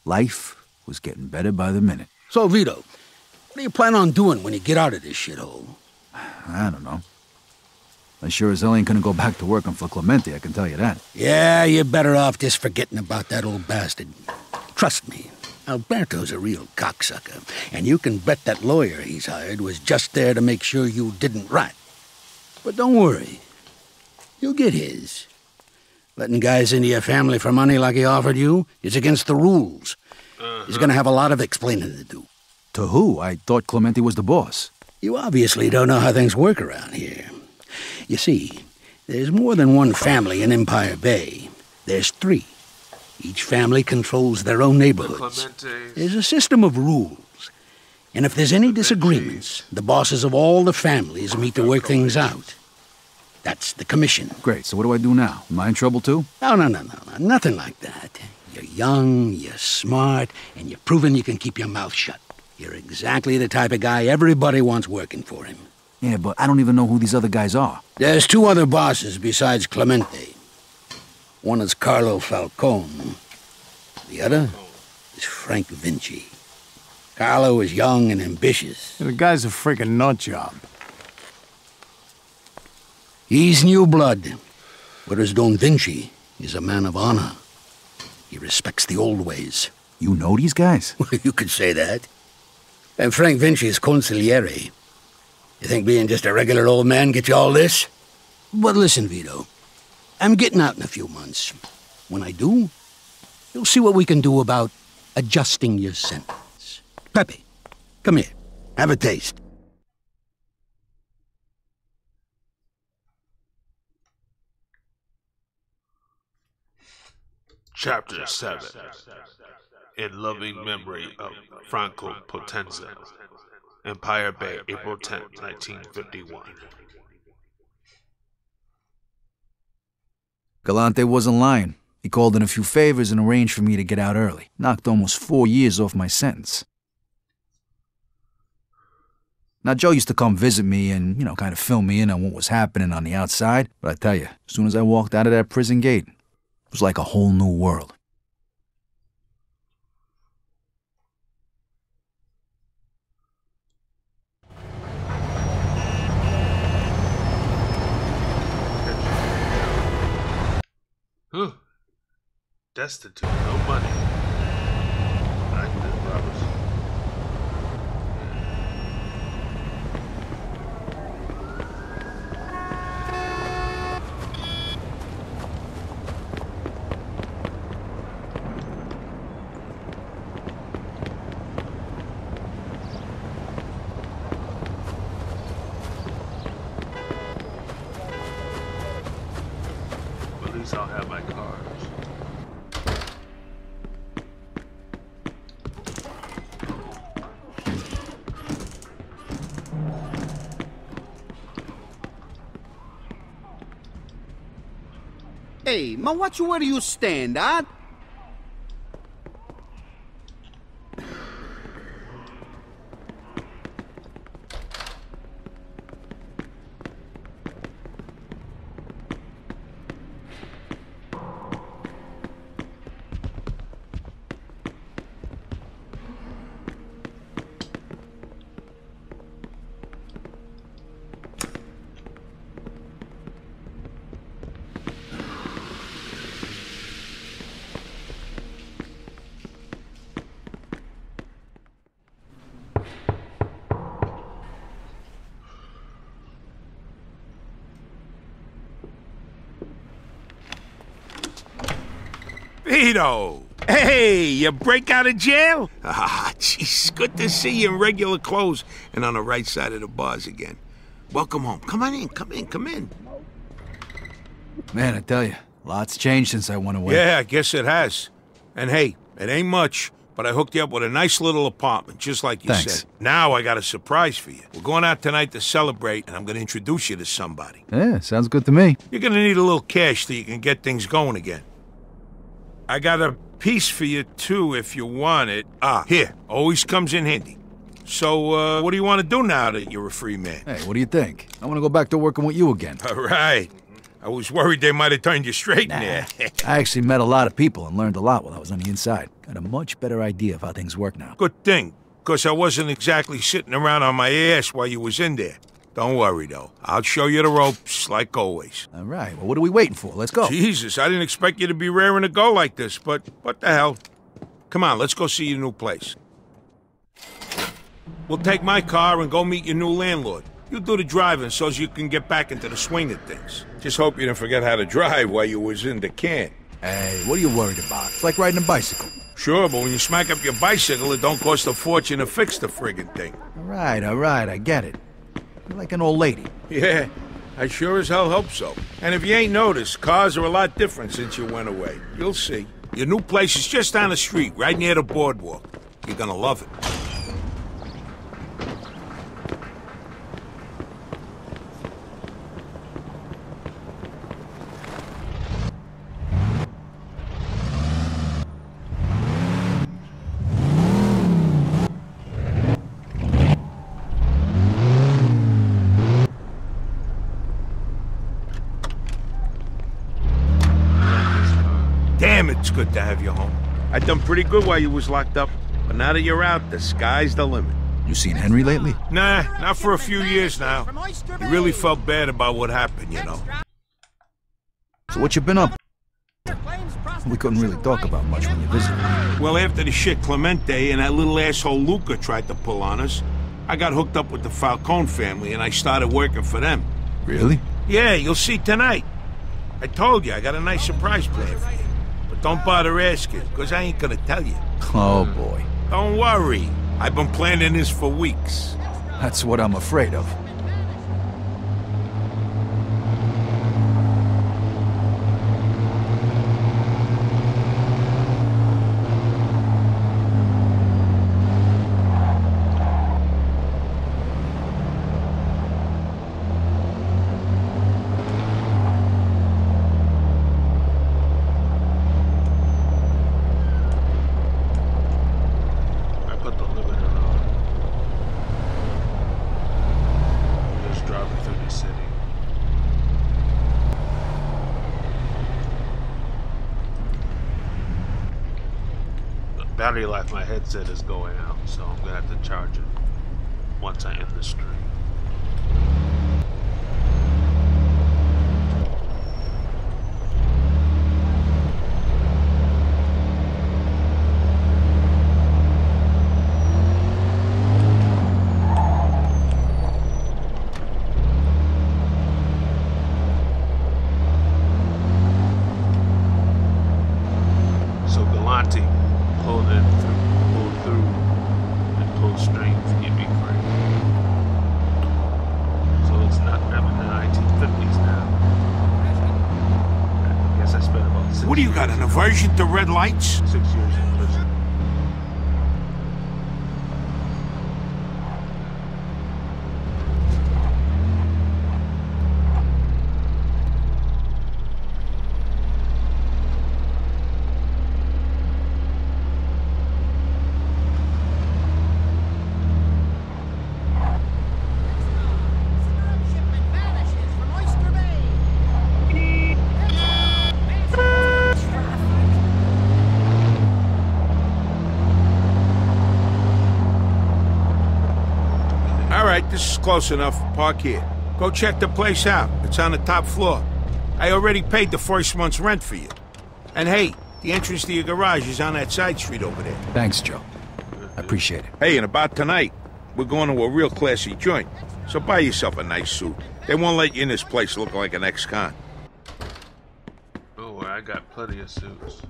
Life was getting better by the minute. So, Vito, what do you plan on doing when you get out of this shithole? I don't know. I sure as hell ain't gonna go back to working for Clemente, I can tell you that. Yeah, you're better off just forgetting about that old bastard. Trust me. Alberto's a real cocksucker, and you can bet that lawyer he's hired was just there to make sure you didn't rot. But don't worry. You'll get his. Letting guys into your family for money like he offered you is against the rules. He's gonna have a lot of explaining to do. To who? I thought Clemente was the boss. You obviously don't know how things work around here. You see, there's more than one family in Empire Bay. There's three. Each family controls their own neighborhoods. There's a system of rules. And if there's any disagreements, the bosses of all the families meet to work things out. That's the commission. Great, so what do I do now? Am I in trouble too? No. Nothing like that. You're young, you're smart, and you've proven you can keep your mouth shut. You're exactly the type of guy everybody wants working for him. Yeah, but I don't even know who these other guys are. There's two other bosses besides Clemente. One is Carlo Falcone. The other is Frank Vinci. Carlo was young and ambitious. The guy's a freaking nutjob. He's new blood, whereas Don Vinci is a man of honor. He respects the old ways. You know these guys? You could say that. And Frank Vinci is consigliere. You think being just a regular old man gets you all this? But listen, Vito, I'm getting out in a few months. When I do, you'll see what we can do about adjusting your sentence. Pepe, come here. Have a taste. Chapter 7. In loving memory of Franco Potenza. Empire Bay, April 10, 1951. Galante wasn't lying. He called in a few favors and arranged for me to get out early. Knocked almost 4 years off my sentence. Now, Joe used to come visit me and, kind of fill me in on what was happening on the outside. But I tell you, as soon as I walked out of that prison gate, it was like a whole new world. Whew. Destitute, no money. I knew that I'll have my cards. Hey, ma, watch where you stand, huh? Vito! Hey, you break out of jail? Ah, jeez, good to see you in regular clothes and on the right side of the bars again. Welcome home. Come on in, come in. Man, I tell you, lots changed since I went away. Yeah, I guess it has. And hey, it ain't much, but I hooked you up with a nice little apartment, just like you said. Now I got a surprise for you. We're going out tonight to celebrate, and I'm gonna introduce you to somebody. Yeah, sounds good to me. You're gonna need a little cash so you can get things going again. I got a piece for you, too, if you want it. Ah, here. Always comes in handy. So, what do you want to do now that you're a free man? Hey, what do you think? I want to go back to working with you again. All right. I was worried they might have turned you straight in there. I actually met a lot of people and learned a lot while I was on the inside. Got a much better idea of how things work now. Good thing, because I wasn't exactly sitting around on my ass while you was in there. Don't worry, though. I'll show you the ropes, like always. All right. Well, what are we waiting for? Let's go. Jesus, I didn't expect you to be raring to go like this, but what the hell? Come on, let's go see your new place. We'll take my car and go meet your new landlord. You do the driving so you can get back into the swing of things. Just hope you didn't forget how to drive while you was in the can. Hey, what are you worried about? It's like riding a bicycle. Sure, but when you smack up your bicycle, it don't cost a fortune to fix the friggin' thing. All right, I get it. You're like an old lady. Yeah, I sure as hell hope so. And if you ain't noticed, cars are a lot different since you went away. You'll see. Your new place is just down the street, right near the boardwalk. You're gonna love it. good to have you home. I done pretty good while you was locked up, but now that you're out, the sky's the limit. You seen Henry lately? Nah, not for a few years now. He really felt bad about what happened, you know. So what you been up? We couldn't really talk about much when you visited. Well, after the shit Clemente and that little asshole Luca tried to pull on us, I got hooked up with the Falcone family and I started working for them. Really? Yeah, you'll see tonight. I told you, I got a nice surprise plan for you. But don't bother asking, because I ain't gonna tell you. Oh, boy. Don't worry. I've been planning this for weeks. That's what I'm afraid of. Battery life, my headset is going out, so I'm gonna have to charge it once I end the stream. Version to red lights? 6 years in prison. This is close enough. Park here. Go check the place out. It's on the top floor. I already paid the first month's rent for you. And hey, the entrance to your garage is on that side street over there. Thanks, Joe. I appreciate it. Hey, and about tonight, we're going to a real classy joint. So buy yourself a nice suit. They won't let you in this place look like an ex-con. Oh, I got plenty of suits.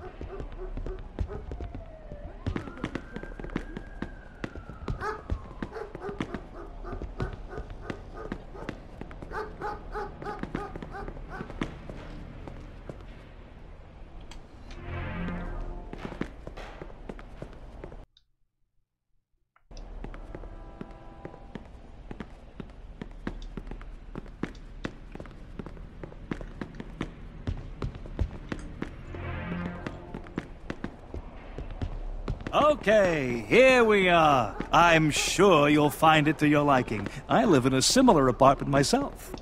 Okay, here we are. I'm sure you'll find it to your liking. I live in a similar apartment myself.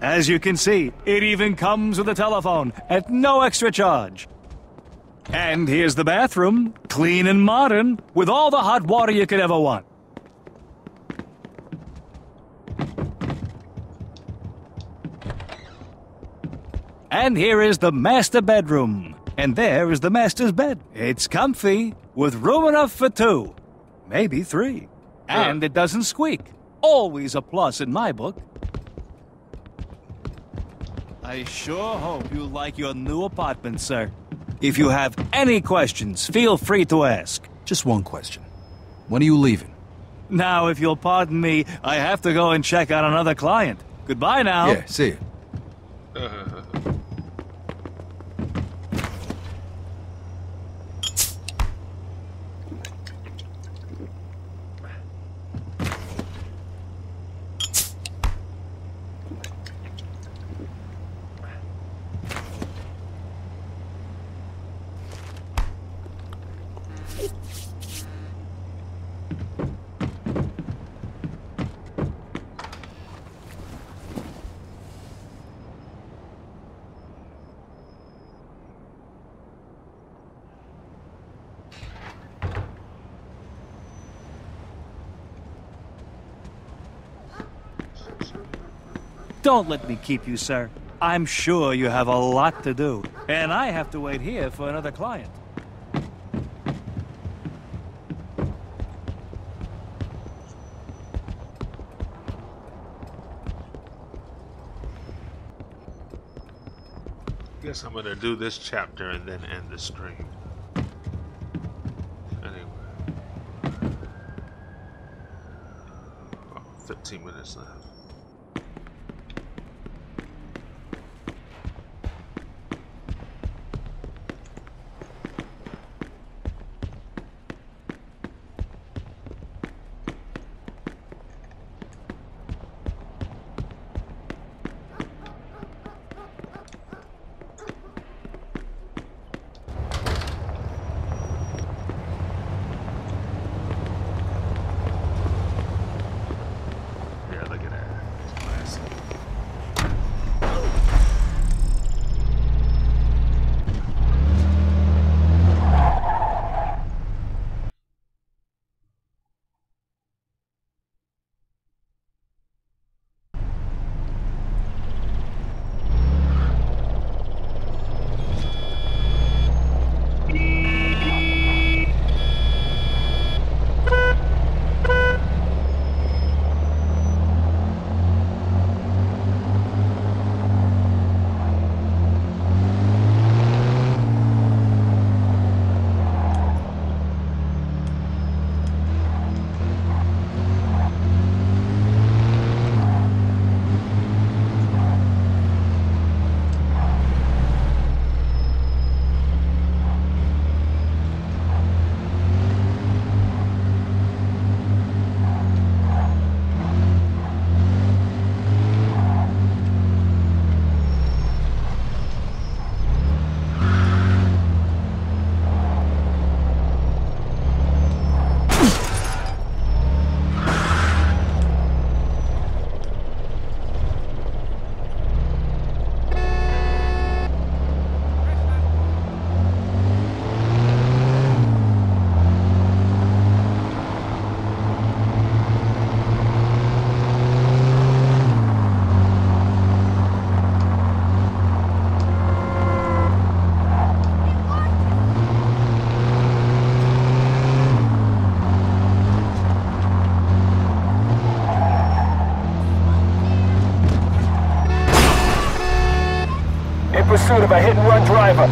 As you can see, it even comes with a telephone at no extra charge. And here's the bathroom, clean and modern, with all the hot water you could ever want. And here is the master bedroom. And there is the master's bed. It's comfy, with room enough for two, maybe three. Yeah. And it doesn't squeak. Always a plus in my book. I sure hope you like your new apartment, sir. If you have any questions, feel free to ask. Just one question. When are you leaving? Now, if you'll pardon me, I have to go and check on another client. Goodbye now. Yeah, see you. Don't let me keep you, sir. I'm sure you have a lot to do. And I have to wait here for another client. Guess I'm gonna do this chapter and then end the stream. Anyway. About 15 minutes left. Pursuit of a hit-and-run driver.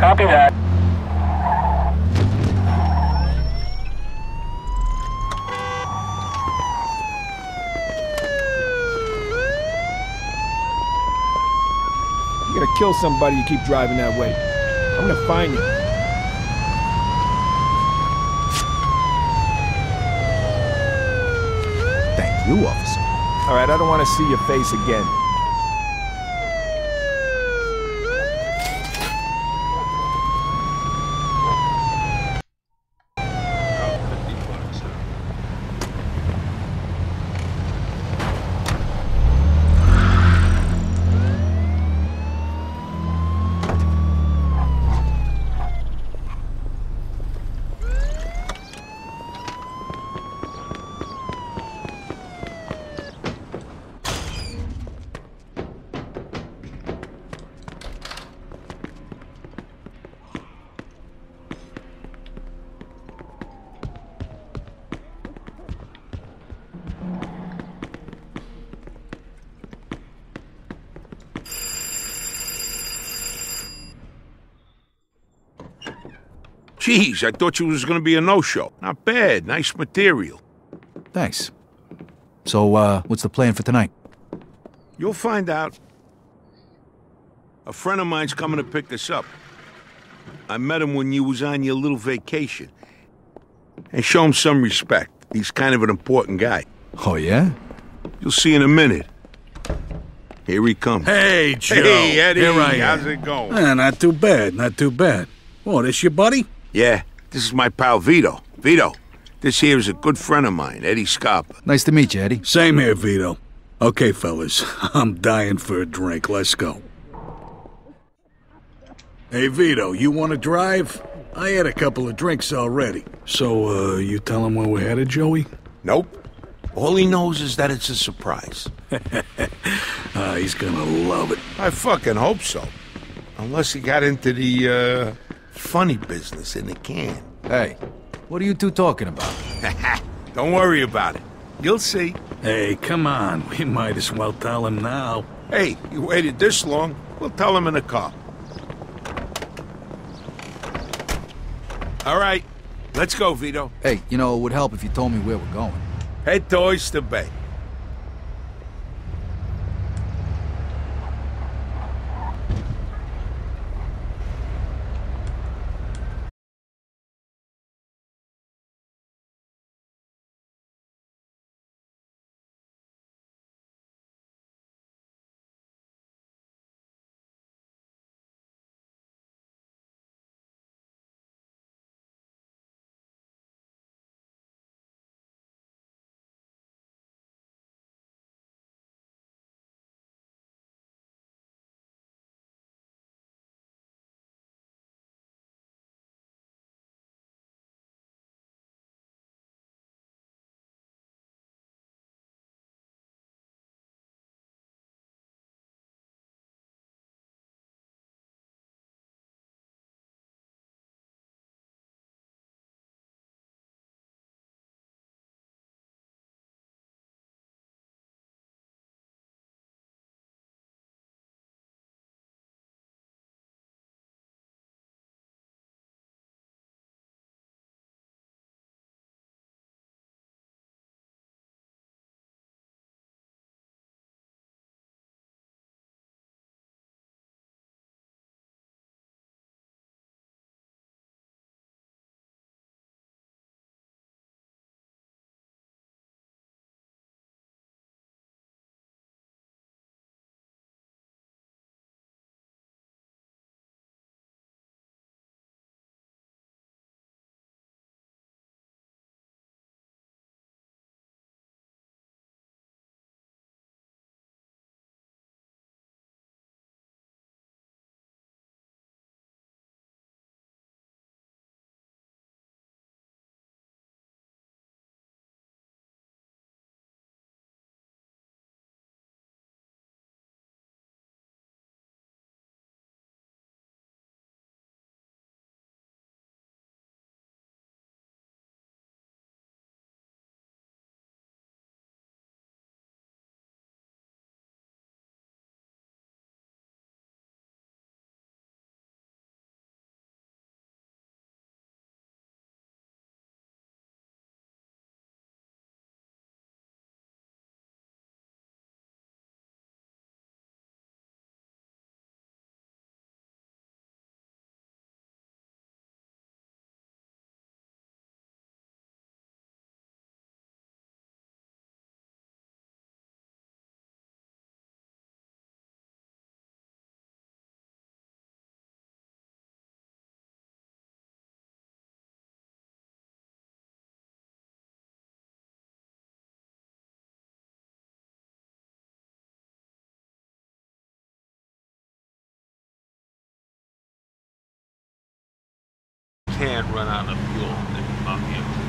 Copy that. You're gonna kill somebody you keep driving that way. I'm gonna find you. Thank you, officer. All right, I don't want to see your face again. Jeez, I thought you was gonna be a no-show. Not bad, nice material. Thanks. So, what's the plan for tonight? You'll find out. A friend of mine's coming to pick us up. I met him when you was on your little vacation. And show him some respect. He's kind of an important guy. Oh, yeah? You'll see in a minute. Here he comes. Hey, Joe. Hey, Eddie. Here I am. How's it going? Not too bad, not too bad. Oh, this your buddy? Yeah, this is my pal Vito. Vito, this here is a good friend of mine, Eddie Scarpa. Nice to meet you, Eddie. Same here, Vito. Okay, fellas, I'm dying for a drink. Let's go. Hey, Vito, you want to drive? I had a couple of drinks already. So, you tell him where we're headed, Joey? Nope. All he knows is that it's a surprise. He's gonna love it. I fucking hope so. Unless he got into the, funny business in the can. Hey, what are you two talking about? Don't worry about it. You'll see. Hey, come on. We might as well tell him now. Hey, you waited this long. We'll tell him in the car. All right. Let's go, Vito. Hey, you know, it would help if you told me where we're going. Head to Oyster Bay. Can't run out of fuel in Mafia 2.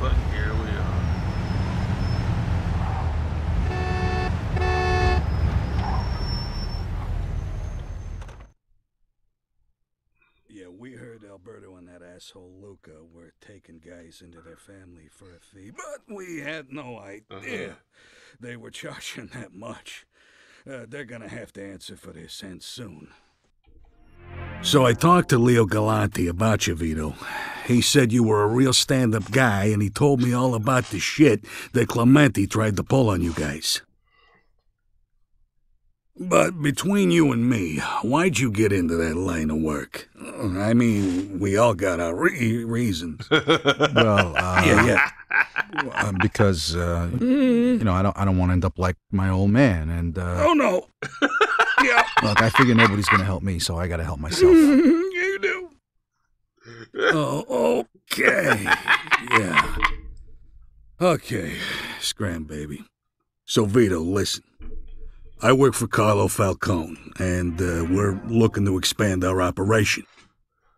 But here we are. Yeah, we heard Alberto and that asshole Luca were taking guys into their family for a fee, but we had no idea. They were charging that much. They're gonna have to answer for this, and soon. So I talked to Leo Galante about you, Vito. He said you were a real stand-up guy, and he told me all about the shit that Clemente tried to pull on you guys. But between you and me, why'd you get into that line of work? I mean, we all got our reasons. Well, because you know, I don't want to end up like my old man, and oh no, yeah. Look, I figure nobody's gonna help me, so I gotta help myself. You do. Oh, okay, yeah, okay, scram, baby. So Vito, listen. I work for Carlo Falcone, and we're looking to expand our operation.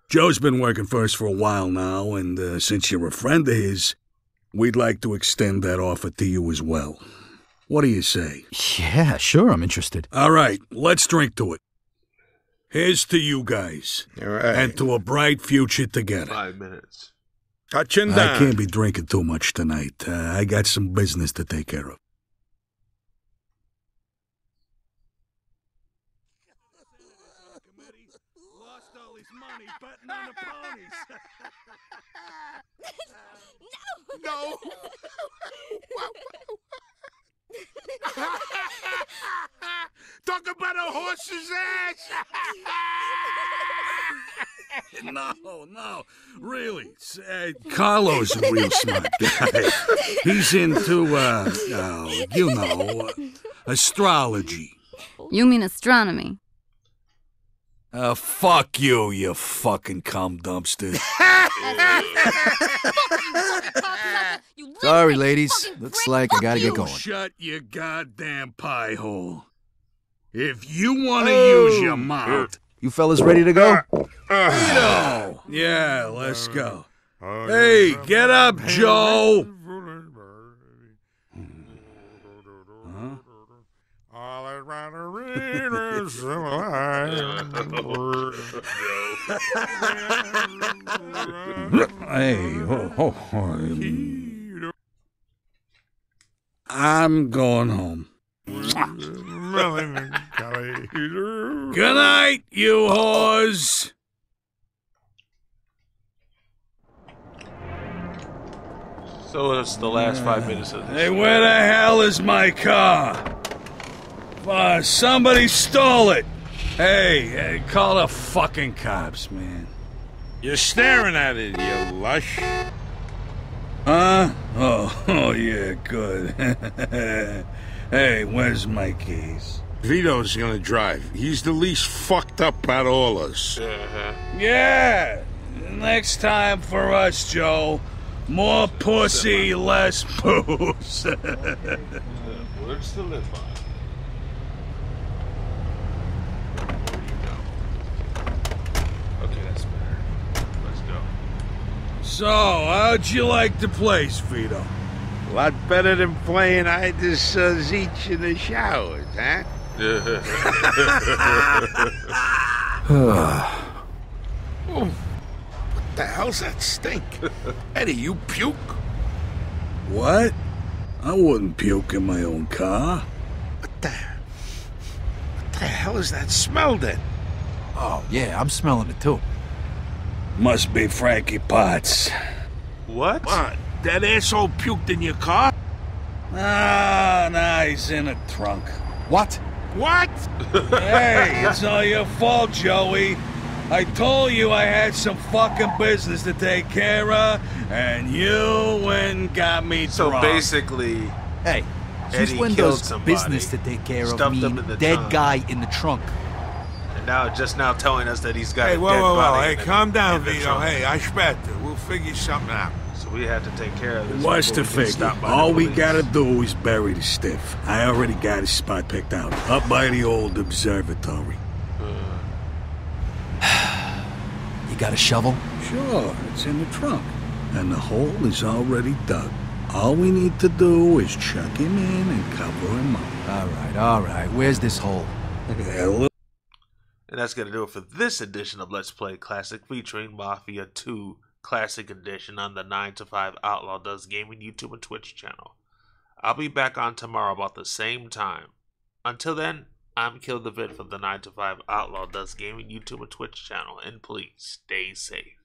Joe's been working for us for a while now, and since you're a friend of his, we'd like to extend that offer to you as well. What do you say? Yeah, sure, I'm interested. All right, let's drink to it. Here's to you guys. All right. And to a bright future together. 5 minutes. I can't be drinking too much tonight. I got some business to take care of. No! Talk about a horse's ass! No, really. Carlo's a real smart guy. He's into, astrology. You mean astronomy? Fuck you, you fucking cum dumpster. Sorry, ladies. Looks like I gotta get going. Shut your goddamn pie hole. If you want to use your mouth... You fellas ready to go? Vito! Yeah, let's go. Hey, get up, Joe! I'm going home. Good night, you whores. So that's the last 5 minutes of this. Hey, where the hell is my car? Somebody stole it! Hey, call the fucking cops, man. You're staring at it, you lush. Huh? Oh yeah, good. Hey, where's my keys? Vito's gonna drive. He's the least fucked up out of all us. Yeah! Next time for us, Joe. More pussy, less booze. Words to live by. So, how'd you like the place, Vito? A lot better than playing I just Zeech in the showers, huh? Oh, what the hell's that stink? Eddie, you puke? What? I wouldn't puke in my own car. What the hell is that smell then? Oh, yeah, I'm smelling it too. Must be Frankie Potts. What? That asshole puked in your car? Nah, he's in a trunk. What? What? Hey, it's all your fault, Joey. I told you I had some fucking business to take care of, and you got me drunk. So basically, hey, since when does business to take care of mean dead guy in the trunk? Now, just now telling us that he's got a dead body. Hey, whoa. Hey, calm down, Vito. Hey, I spat it. We'll figure something out. So we have to take care of this. What's the figure? All we gotta do is bury the stiff. I already got his spot picked out. Up by the old observatory. You got a shovel? Sure, it's in the trunk. And the hole is already dug. All we need to do is chuck him in and cover him up. All right. Where's this hole? Hello. And that's going to do it for this edition of Let's Play Classic featuring Mafia 2 Classic Edition on the 9-to-5 Outlaw Does Gaming YouTube and Twitch channel. I'll be back on tomorrow about the same time. Until then, I'm Kill The Vit from the 9-to-5 Outlaw Does Gaming YouTube and Twitch channel. And please, stay safe.